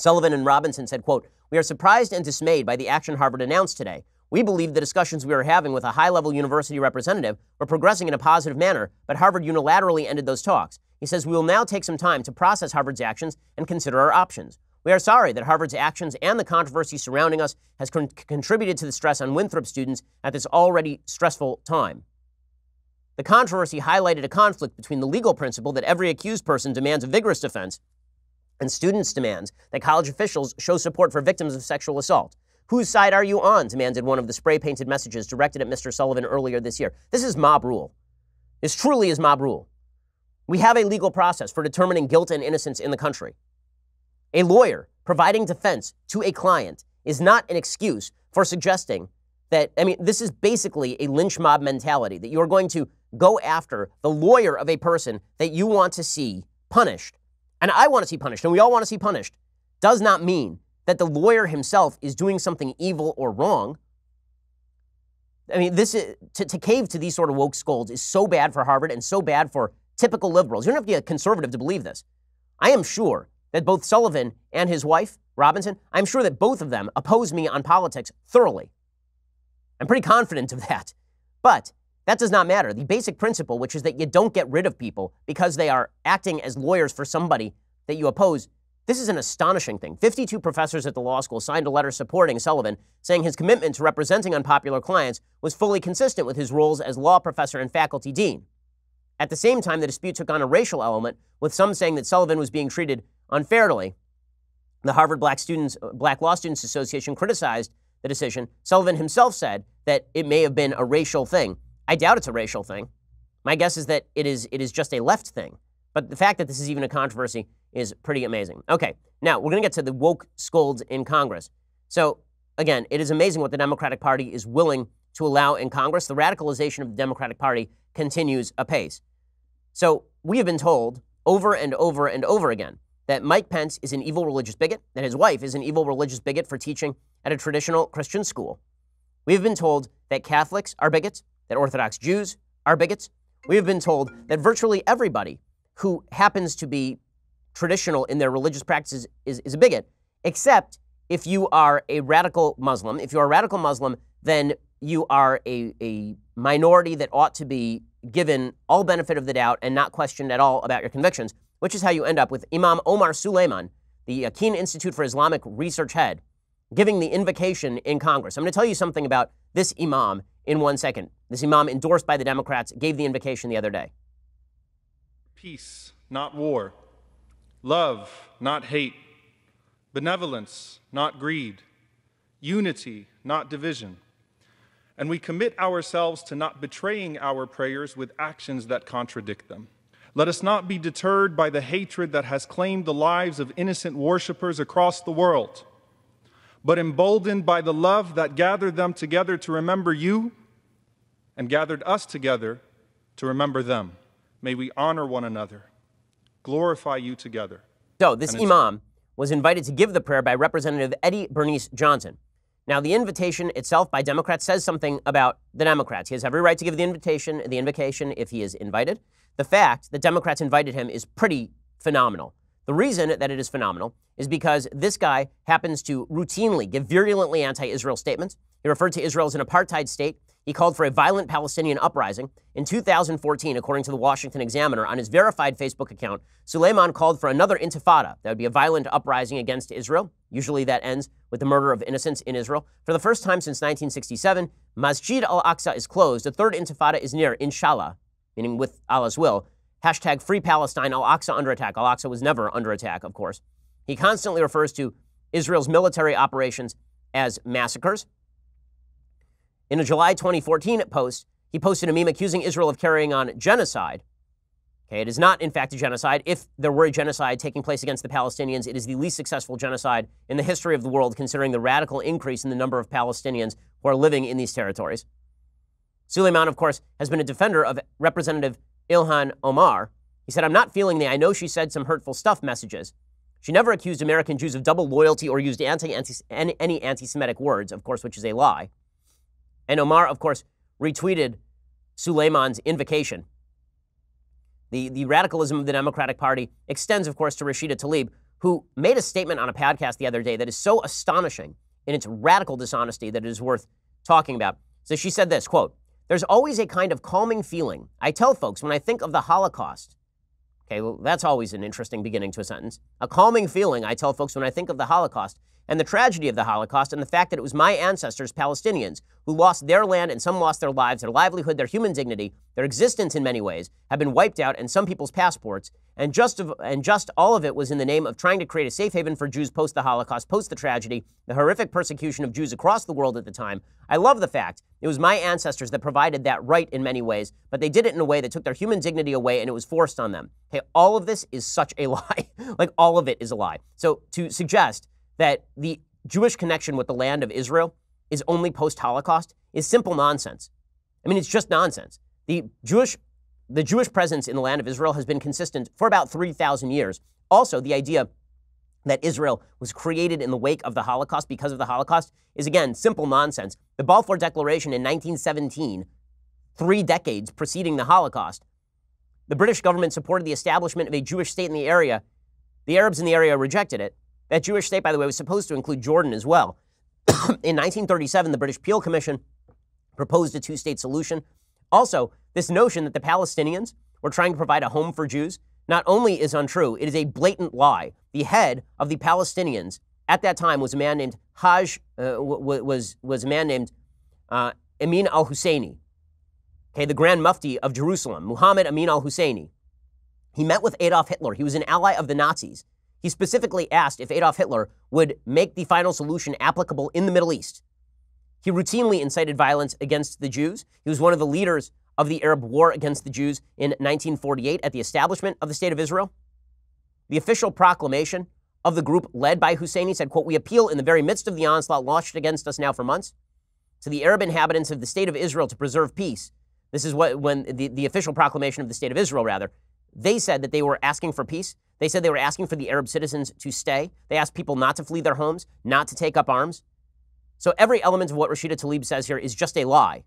Sullivan and Robinson said, quote, "We are surprised and dismayed by the action Harvard announced today. We believe the discussions we were having with a high-level university representative were progressing in a positive manner, but Harvard unilaterally ended those talks." He says, "We will now take some time to process Harvard's actions and consider our options. We are sorry that Harvard's actions and the controversy surrounding us has con- contributed to the stress on Winthrop students at this already stressful time. The controversy highlighted a conflict between the legal principle that every accused person demands a vigorous defense and students' demands that college officials show support for victims of sexual assault. Whose side are you on?" demanded one of the spray-painted messages directed at Mister Sullivan earlier this year. This is mob rule. This truly is mob rule. We have a legal process for determining guilt and innocence in the country. A lawyer providing defense to a client is not an excuse for suggesting that, I mean, this is basically a lynch mob mentality, that you're going to go after the lawyer of a person that you want to see punished. And I want to see punished, and we all want to see punished, does not mean that the lawyer himself is doing something evil or wrong. I mean, this is, to, to cave to these sort of woke scolds is so bad for Harvard and so bad for typical liberals. You don't have to be a conservative to believe this. I am sure that both Sullivan and his wife, Robinson, I'm sure that both of them oppose me on politics thoroughly. I'm pretty confident of that. But that does not matter. The basic principle, which is that you don't get rid of people because they are acting as lawyers for somebody that you oppose, this is an astonishing thing. fifty-two professors at the law school signed a letter supporting Sullivan, saying his commitment to representing unpopular clients was fully consistent with his roles as law professor and faculty dean. At the same time, the dispute took on a racial element, with some saying that Sullivan was being treated unfairly. The Harvard Black Students, Black Law Students Association criticized the decision. Sullivan himself said that it may have been a racial thing. I doubt it's a racial thing. My guess is that it is, it is just a left thing. But the fact that this is even a controversy is pretty amazing. Okay, now we're going to get to the woke scolds in Congress. So, again, it is amazing what the Democratic Party is willing to allow in Congress. The radicalization of the Democratic Party continues apace. So, we have been told over and over and over again that Mike Pence is an evil religious bigot, that his wife is an evil religious bigot for teaching at a traditional Christian school. We have been told that Catholics are bigots, that Orthodox Jews are bigots. We have been told that virtually everybody who happens to be traditional in their religious practices is, is a bigot, except if you are a radical Muslim. If you're a radical Muslim, then you are a, a minority that ought to be given all benefit of the doubt and not questioned at all about your convictions, which is how you end up with Imam Omar Suleiman, the Keene Institute for Islamic Research head, giving the invocation in Congress. I'm going to tell you something about this imam in one second. This imam, endorsed by the Democrats, gave the invocation the other day. Peace, not war. Love, not hate. Benevolence, not greed. Unity, not division. And we commit ourselves to not betraying our prayers with actions that contradict them. Let us not be deterred by the hatred that has claimed the lives of innocent worshipers across the world, but emboldened by the love that gathered them together to remember you and gathered us together to remember them. May we honor one another, glorify you together. So this imam was invited to give the prayer by Representative Eddie Bernice Johnson. Now, the invitation itself by Democrats says something about the Democrats. He has every right to give the invitation, the invocation if he is invited. The fact that Democrats invited him is pretty phenomenal. The reason that it is phenomenal is because this guy happens to routinely give virulently anti-Israel statements. He referred to Israel as an apartheid state. He called for a violent Palestinian uprising. In two thousand fourteen, according to the Washington Examiner, on his verified Facebook account, Suleiman called for another intifada. That would be a violent uprising against Israel. Usually that ends with the murder of innocents in Israel. For the first time since nineteen sixty-seven, Masjid al-Aqsa is closed. The third intifada is near, inshallah, meaning with Allah's will. Hashtag Free Palestine, Al-Aqsa under attack. Al-Aqsa was never under attack, of course. He constantly refers to Israel's military operations as massacres. In a July twenty fourteen post, he posted a meme accusing Israel of carrying on genocide. Okay, it is not, in fact, a genocide. If there were a genocide taking place against the Palestinians, it is the least successful genocide in the history of the world, considering the radical increase in the number of Palestinians who are living in these territories. Suleiman, of course, has been a defender of Representative Ilhan Omar. He said, "I'm not feeling the I know she said some hurtful stuff messages. She never accused American Jews of double loyalty or used anti, anti, any anti-Semitic words, of course, which is a lie." And Omar, of course, retweeted Suleiman's invocation. The, the radicalism of the Democratic Party extends, of course, to Rashida Tlaib, who made a statement on a podcast the other day that is so astonishing in its radical dishonesty that it is worth talking about. So she said this, quote, "There's always a kind of calming feeling. I tell folks when I think of the Holocaust." Okay, well, that's always an interesting beginning to a sentence. "A calming feeling, I tell folks when I think of the Holocaust and the tragedy of the Holocaust and the fact that it was my ancestors, Palestinians, who lost their land and some lost their lives, their livelihood, their human dignity, their existence in many ways, have been wiped out and some people's passports. And just, of, and just all of it was in the name of trying to create a safe haven for Jews post the Holocaust, post the tragedy, the horrific persecution of Jews across the world at the time. I love the fact it was my ancestors that provided that right in many ways, but they did it in a way that took their human dignity away and it was forced on them." Okay, all of this is such a lie. Like, all of it is a lie. So to suggest that the Jewish connection with the land of Israel is only post-Holocaust is simple nonsense. I mean, it's just nonsense. The Jewish, the Jewish presence in the land of Israel has been consistent for about three thousand years. Also, the idea that Israel was created in the wake of the Holocaust because of the Holocaust is, again, simple nonsense. The Balfour Declaration in nineteen seventeen, three decades preceding the Holocaust, the British government supported the establishment of a Jewish state in the area. The Arabs in the area rejected it. That Jewish state, by the way, was supposed to include Jordan as well. In nineteen thirty-seven, the British Peel Commission proposed a two-state solution. Also, this notion that the Palestinians were trying to provide a home for Jews not only is untrue, it is a blatant lie. The head of the Palestinians at that time was a man named Haj, uh, was, was a man named uh, Amin al-Husseini, okay, the Grand Mufti of Jerusalem, Muhammad Amin al-Husseini. He met with Adolf Hitler. He was an ally of the Nazis. He specifically asked if Adolf Hitler would make the final solution applicable in the Middle East. He routinely incited violence against the Jews. He was one of the leaders of the Arab War against the Jews in nineteen forty-eight at the establishment of the State of Israel. The official proclamation of the group led by Husseini said, quote, "We appeal in the very midst of the onslaught launched against us now for months to the Arab inhabitants of the State of Israel to preserve peace." This is what when the, the official proclamation of the State of Israel, rather. They said that they were asking for peace. They said they were asking for the Arab citizens to stay. They asked people not to flee their homes, not to take up arms. So every element of what Rashida Tlaib says here is just a lie.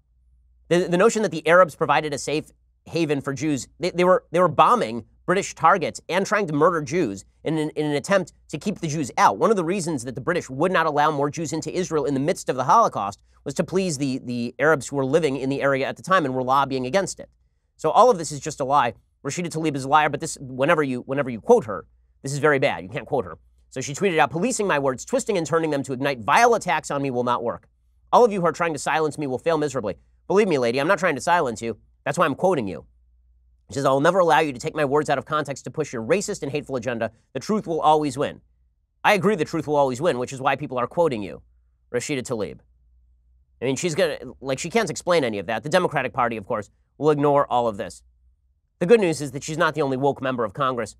The, the notion that the Arabs provided a safe haven for Jews, they, they, were, they were bombing British targets and trying to murder Jews in an, in an attempt to keep the Jews out. One of the reasons that the British would not allow more Jews into Israel in the midst of the Holocaust was to please the, the Arabs who were living in the area at the time and were lobbying against it. So all of this is just a lie. Rashida Tlaib is a liar, but this, whenever you, whenever you quote her, this is very bad. You can't quote her. So she tweeted out, "Policing my words, twisting and turning them to ignite vile attacks on me will not work. All of you who are trying to silence me will fail miserably. Believe me, lady, I'm not trying to silence you. That's why I'm quoting you." She says, "I'll never allow you to take my words out of context to push your racist and hateful agenda. The truth will always win." I agree the truth will always win, which is why people are quoting you, Rashida Tlaib. I mean, she's gonna, like, she can't explain any of that. The Democratic Party, of course, will ignore all of this. The good news is that she's not the only woke member of Congress.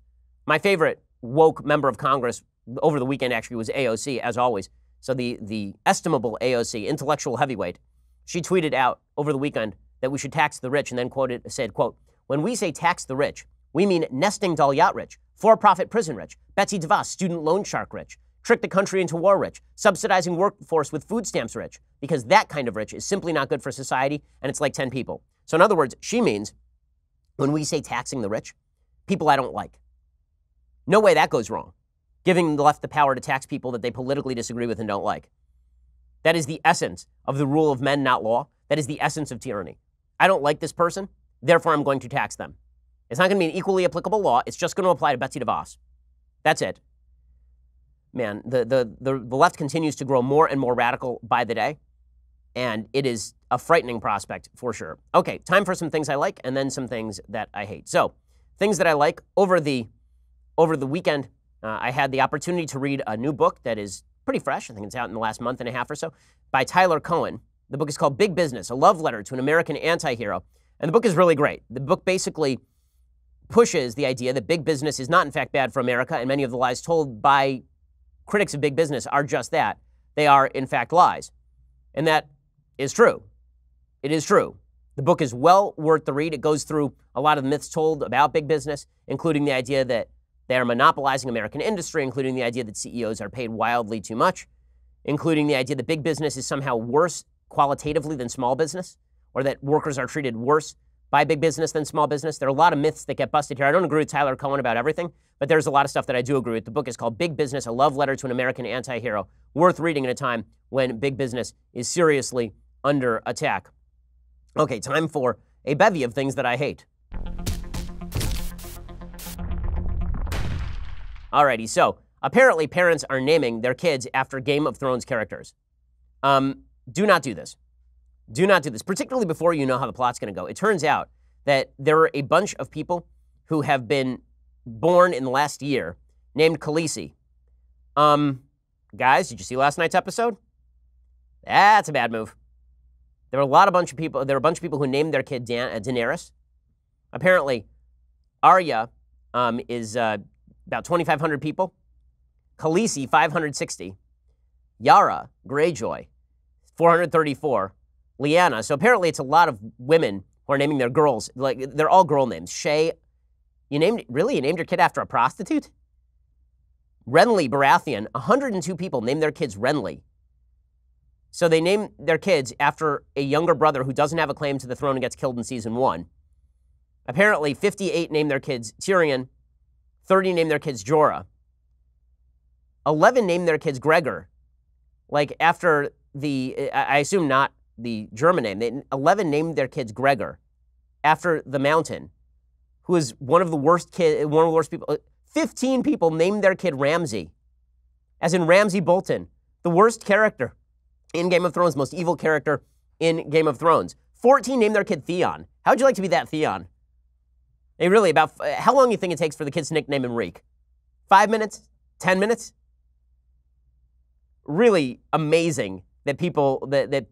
My favorite woke member of Congress over the weekend actually was A O C, as always. So the, the estimable A O C, intellectual heavyweight, she tweeted out over the weekend that we should tax the rich and then quoted, said, quote, "When we say tax the rich, we mean nesting doll yacht rich, for-profit prison rich, Betsy DeVos student loan shark rich, trick the country into war rich, subsidizing workforce with food stamps rich, because that kind of rich is simply not good for society and it's like ten people." So in other words, she means, when we say taxing the rich, people I don't like. No way that goes wrong, giving the left the power to tax people that they politically disagree with and don't like. That is the essence of the rule of men, not law. That is the essence of tyranny. I don't like this person, therefore I'm going to tax them. It's not going to be an equally applicable law. It's just going to apply to Betsy DeVos. That's it. Man, the, the, the, the left continues to grow more and more radical by the day. And it is a frightening prospect for sure. Okay, time for some things I like and then some things that I hate. So, things that I like. Over the over the weekend, uh, I had the opportunity to read a new book that is pretty fresh. I think it's out in the last month and a half or so, by Tyler Cowen. The book is called Big Business, A Love Letter to an American Antihero. And the book is really great. The book basically pushes the idea that big business is not, in fact, bad for America, and many of the lies told by critics of big business are just that. They are, in fact, lies. And that is true. It is true. The book is well worth the read. It goes through a lot of the myths told about big business, including the idea that they are monopolizing American industry, including the idea that C E Os are paid wildly too much, including the idea that big business is somehow worse qualitatively than small business, or that workers are treated worse by big business than small business. There are a lot of myths that get busted here. I don't agree with Tyler Cowen about everything, but there's a lot of stuff that I do agree with. The book is called Big Business, A Love Letter to an American Anti-Hero. Worth reading at a time when big business is seriously under attack. Okay, time for a bevy of things that I hate. Alrighty, so apparently parents are naming their kids after Game of Thrones characters. Um, do not do this. Do not do this, particularly before you know how the plot's going to go. It turns out that there are a bunch of people who have been born in the last year named Khaleesi. Um, guys, did you see last night's episode? That's a bad move. There were a lot of bunch of people. There were a bunch of people who named their kid Dan, uh, Daenerys. Apparently, Arya um, is uh, about twenty-five hundred people. Khaleesi, five hundred sixty. Yara Greyjoy, four hundred thirty-four. Lyanna. So apparently, it's a lot of women who are naming their girls. Like they're all girl names. Shay. You named really? You named your kid after a prostitute? Renly Baratheon. one hundred two people named their kids Renly. So they name their kids after a younger brother who doesn't have a claim to the throne and gets killed in season one. Apparently, fifty-eight named their kids Tyrion, thirty named their kids Jorah, eleven named their kids Gregor, like after the, I assume not the German name, they, eleven named their kids Gregor, after the mountain, who is one of the worst kid, one of the worst people. fifteen people named their kid Ramsay, as in Ramsay Bolton, the worst character in Game of Thrones, most evil character in Game of Thrones. fourteen named their kid Theon. How would you like to be that Theon? They really, about, how long do you think it takes for the kids to nickname him Reek? Five minutes? Ten minutes? Really amazing that people, that, that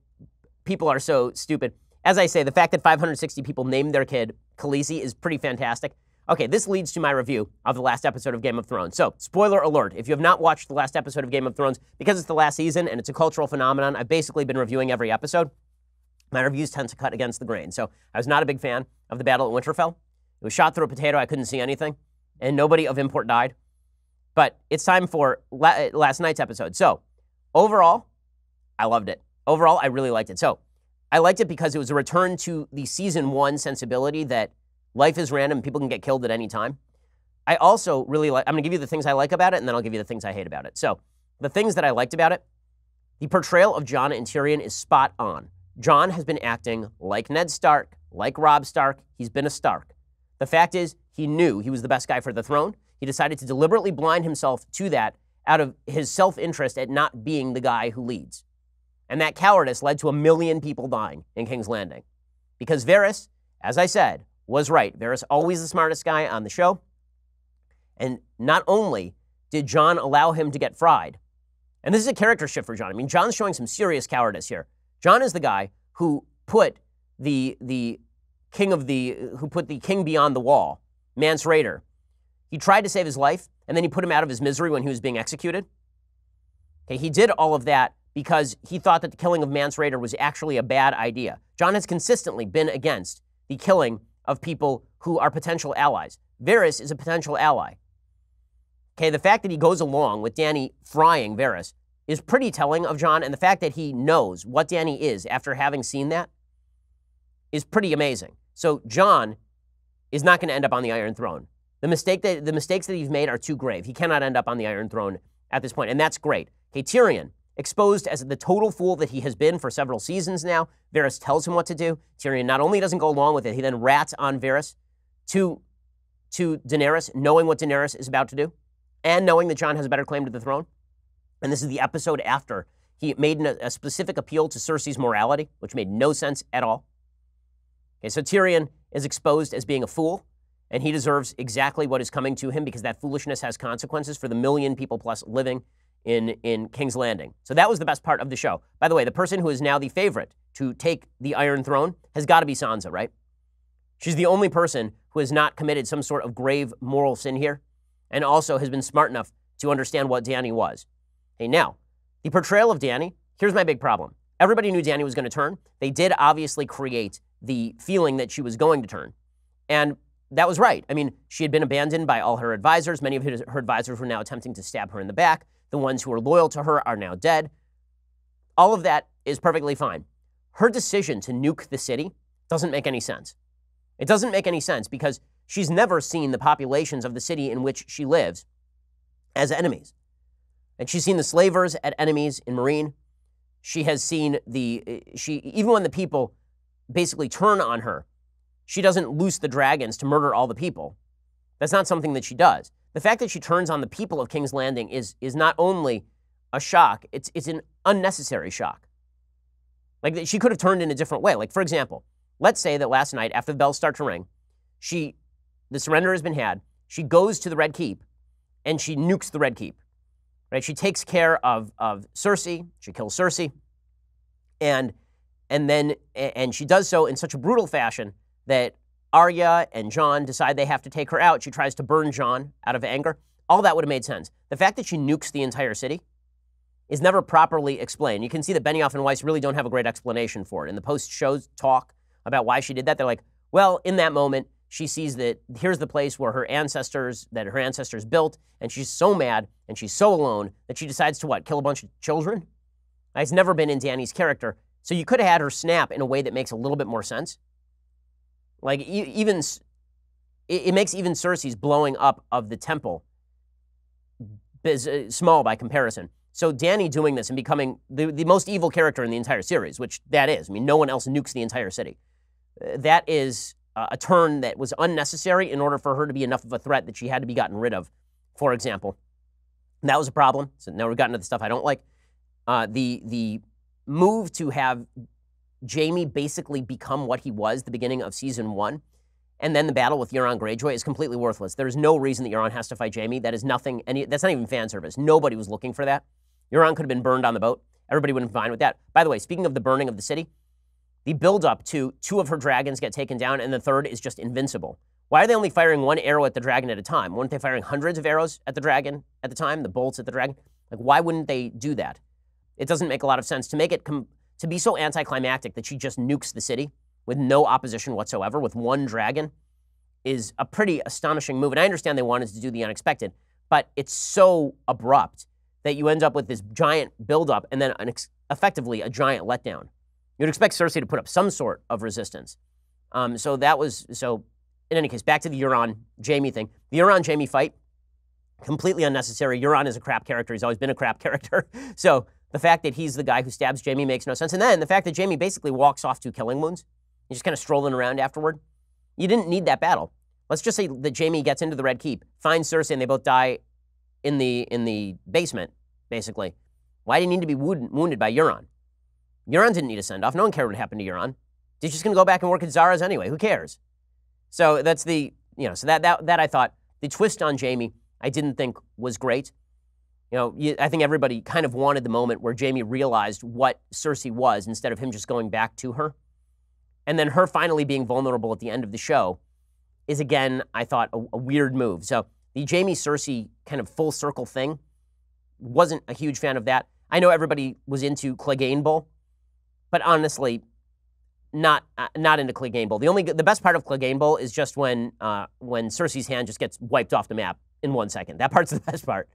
people are so stupid. As I say, the fact that five hundred sixty people named their kid Khaleesi is pretty fantastic. Okay, this leads to my review of the last episode of Game of Thrones. So, spoiler alert, if you have not watched the last episode of Game of Thrones, because it's the last season and it's a cultural phenomenon, I've basically been reviewing every episode. My reviews tend to cut against the grain. So, I was not a big fan of the Battle at Winterfell. It was shot through a potato, I couldn't see anything, and nobody of import died. But it's time for la- last night's episode. So, overall, I loved it. Overall, I really liked it. So, I liked it because it was a return to the season one sensibility that life is random. People can get killed at any time. I also really like, I'm going to give you the things I like about it, and then I'll give you the things I hate about it. So, the things that I liked about it, the portrayal of Jon and Tyrion is spot on. Jon has been acting like Ned Stark, like Robb Stark. He's been a Stark. The fact is, he knew he was the best guy for the throne. He decided to deliberately blind himself to that out of his self-interest at not being the guy who leads. And that cowardice led to a million people dying in King's Landing. Because Varys, as I said, was right. Varys, always the smartest guy on the show. And not only did Jon allow him to get fried, and this is a character shift for Jon. I mean, Jon's showing some serious cowardice here. Jon is the guy who put the the king of the who put the king beyond the wall, Mance Raider. He tried to save his life, and then he put him out of his misery when he was being executed. Okay, he did all of that because he thought that the killing of Mance Raider was actually a bad idea. Jon has consistently been against the killing of people who are potential allies. Varys is a potential ally. Okay, the fact that he goes along with Dany frying Varys is pretty telling of Jon, and the fact that he knows what Dany is after having seen that is pretty amazing. So Jon is not going to end up on the Iron Throne. The mistake that the mistakes that he's made are too grave. He cannot end up on the Iron Throne at this point, and that's great. Okay, Tyrion, exposed as the total fool that he has been for several seasons now. Varys tells him what to do. Tyrion not only doesn't go along with it, he then rats on Varys to, to Daenerys, knowing what Daenerys is about to do, and knowing that Jon has a better claim to the throne. And this is the episode after he made an, a specific appeal to Cersei's morality, which made no sense at all. Okay, so Tyrion is exposed as being a fool, and he deserves exactly what is coming to him because that foolishness has consequences for the million people plus living in, in King's Landing. So that was the best part of the show. By the way, the person who is now the favorite to take the Iron Throne has got to be Sansa, right? She's the only person who has not committed some sort of grave moral sin here and also has been smart enough to understand what Danny was. Hey, now, the portrayal of Danny, here's my big problem. Everybody knew Danny was going to turn. They did obviously create the feeling that she was going to turn. And that was right. I mean, she had been abandoned by all her advisors. Many of her advisors were now attempting to stab her in the back. The ones who were loyal to her are now dead. All of that is perfectly fine. Her decision to nuke the city doesn't make any sense. It doesn't make any sense because she's never seen the populations of the city in which she lives as enemies. And she's seen the slavers as enemies in Marine. She has seen the, she, even when the people basically turn on her, she doesn't loose the dragons to murder all the people. That's not something that she does. The fact that she turns on the people of King's Landing is, is not only a shock, it's, it's an unnecessary shock. Like, she could have turned in a different way. Like, for example, let's say that last night, after the bells start to ring, she, the surrender has been had, she goes to the Red Keep, and she nukes the Red Keep, right? She takes care of, of Cersei, she kills Cersei, and, and then, and she does so in such a brutal fashion that Arya and Jon decide they have to take her out. She tries to burn Jon out of anger. All that would have made sense. The fact that she nukes the entire city is never properly explained. You can see that Benioff and Weiss really don't have a great explanation for it. And the Post shows talk about why she did that. They're like, well, in that moment, she sees that here's the place where her ancestors, that her ancestors built, and she's so mad and she's so alone that she decides to, what, kill a bunch of children? It's never been in Dany's character. So you could have had her snap in a way that makes a little bit more sense. Like, even, it makes even Cersei's blowing up of the temple small by comparison. So Dany doing this and becoming the, the most evil character in the entire series, which that is. I mean, no one else nukes the entire city. That is a turn that was unnecessary in order for her to be enough of a threat that she had to be gotten rid of, for example. That was a problem. So now we've gotten to the stuff I don't like. Uh, the, the move to have Jaime basically become what he was the beginning of season one, and then the battle with Euron Greyjoy is completely worthless. There's no reason that Euron has to fight Jaime. That is nothing. Any, that's not even fan service. Nobody was looking for that. Euron could have been burned on the boat. Everybody would have been fine with that. By the way, speaking of the burning of the city, the buildup to two of her dragons get taken down, and the third is just invincible. Why are they only firing one arrow at the dragon at a time? Weren't they firing hundreds of arrows at the dragon at the time, the bolts at the dragon? Like, why wouldn't they do that? It doesn't make a lot of sense to make it com- to be so anticlimactic that she just nukes the city with no opposition whatsoever, with one dragon, is a pretty astonishing move. And I understand they wanted to do the unexpected, but it's so abrupt that you end up with this giant buildup and then an ex- effectively a giant letdown. You'd expect Cersei to put up some sort of resistance. Um, so that was, so in any case, back to the Euron-Jaime thing. The Euron-Jaime fight, completely unnecessary. Euron is a crap character. He's always been a crap character. So the fact that he's the guy who stabs Jaime makes no sense. And then the fact that Jaime basically walks off to killing wounds. He's just kind of strolling around afterward. You didn't need that battle. Let's just say that Jaime gets into the Red Keep, finds Cersei, and they both die in the in the basement, basically. Why did he need to be wound, wounded by Euron? Euron didn't need a send-off. No one cared what happened to Euron. He's just going to go back and work at Zara's anyway. Who cares? So that's the, you know, so that, that, that I thought, the twist on Jaime, I didn't think was great. You know, I think everybody kind of wanted the moment where Jaime realized what Cersei was instead of him just going back to her. And then her finally being vulnerable at the end of the show is, again, I thought, a, a weird move. So the Jaime-Cersei kind of full circle thing, wasn't a huge fan of that. I know everybody was into Clegane Bowl, but honestly, not uh, not into Clegane Bowl. The only the best part of Clegane Bowl is just when uh, when Cersei's hand just gets wiped off the map in one second. That part's the best part.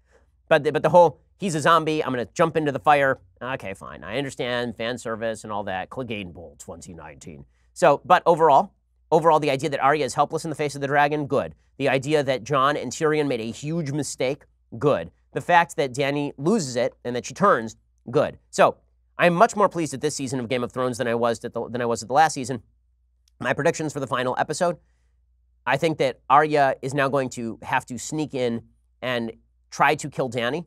But the, but the whole, he's a zombie, I'm going to jump into the fire. Okay, fine. I understand fan service and all that. Clegane Bowl twenty nineteen. So, but overall, overall, the idea that Arya is helpless in the face of the dragon, good. The idea that Jon and Tyrion made a huge mistake, good. The fact that Dany loses it and that she turns, good. So, I'm much more pleased at this season of Game of Thrones than I was at the, than I was at the last season. My predictions for the final episode, I think that Arya is now going to have to sneak in and try to kill Dany.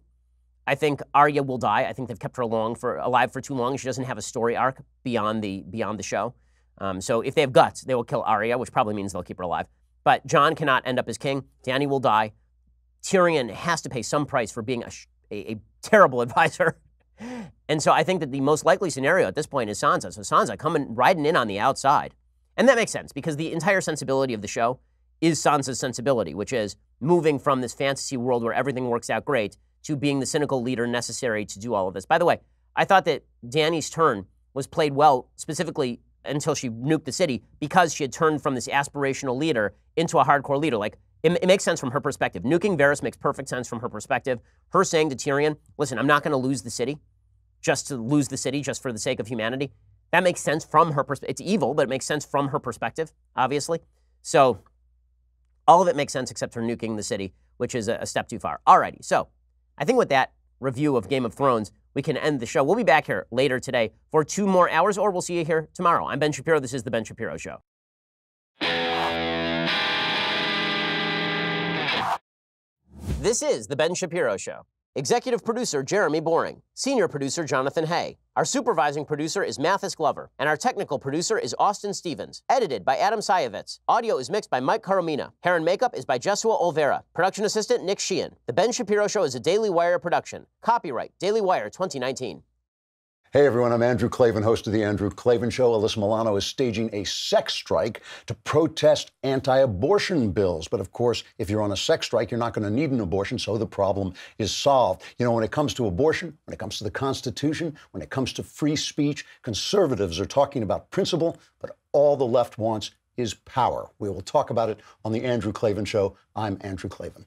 I think Arya will die. I think they've kept her along for, alive for too long. She doesn't have a story arc beyond the beyond the show. Um, so if they have guts, they will kill Arya, which probably means they'll keep her alive. But Jon cannot end up as king. Dany will die. Tyrion has to pay some price for being a, a, a terrible advisor. And so I think that the most likely scenario at this point is Sansa. So Sansa coming, riding in on the outside. And that makes sense because the entire sensibility of the show is Sansa's sensibility, which is moving from this fantasy world where everything works out great to being the cynical leader necessary to do all of this. By the way, I thought that Dany's turn was played well, specifically until she nuked the city, because she had turned from this aspirational leader into a hardcore leader. Like, it, it makes sense from her perspective. Nuking Varys makes perfect sense from her perspective. Her saying to Tyrion, listen, I'm not going to lose the city just to lose the city, just for the sake of humanity. That makes sense from her perspective. It's evil, but it makes sense from her perspective, obviously. So all of it makes sense except for nuking the city, which is a, a step too far. Alrighty, so I think with that review of Game of Thrones, we can end the show. We'll be back here later today for two more hours, or we'll see you here tomorrow. I'm Ben Shapiro. This is The Ben Shapiro Show. This is The Ben Shapiro Show. Executive producer Jeremy Boring. Senior producer Jonathan Hay. Our supervising producer is Mathis Glover. And our technical producer is Austin Stevens. Edited by Adam Sayevitz. Audio is mixed by Mike Caromina. Hair and makeup is by Jesua Olvera. Production assistant Nick Sheehan. The Ben Shapiro Show is a Daily Wire production. Copyright Daily Wire twenty nineteen. Hey everyone, I'm Andrew Klavan, host of The Andrew Klavan Show. Alyssa Milano is staging a sex strike to protest anti-abortion bills. But of course, if you're on a sex strike, you're not going to need an abortion, so the problem is solved. You know, when it comes to abortion, when it comes to the Constitution, when it comes to free speech, conservatives are talking about principle, but all the left wants is power. We will talk about it on The Andrew Klavan Show. I'm Andrew Klavan.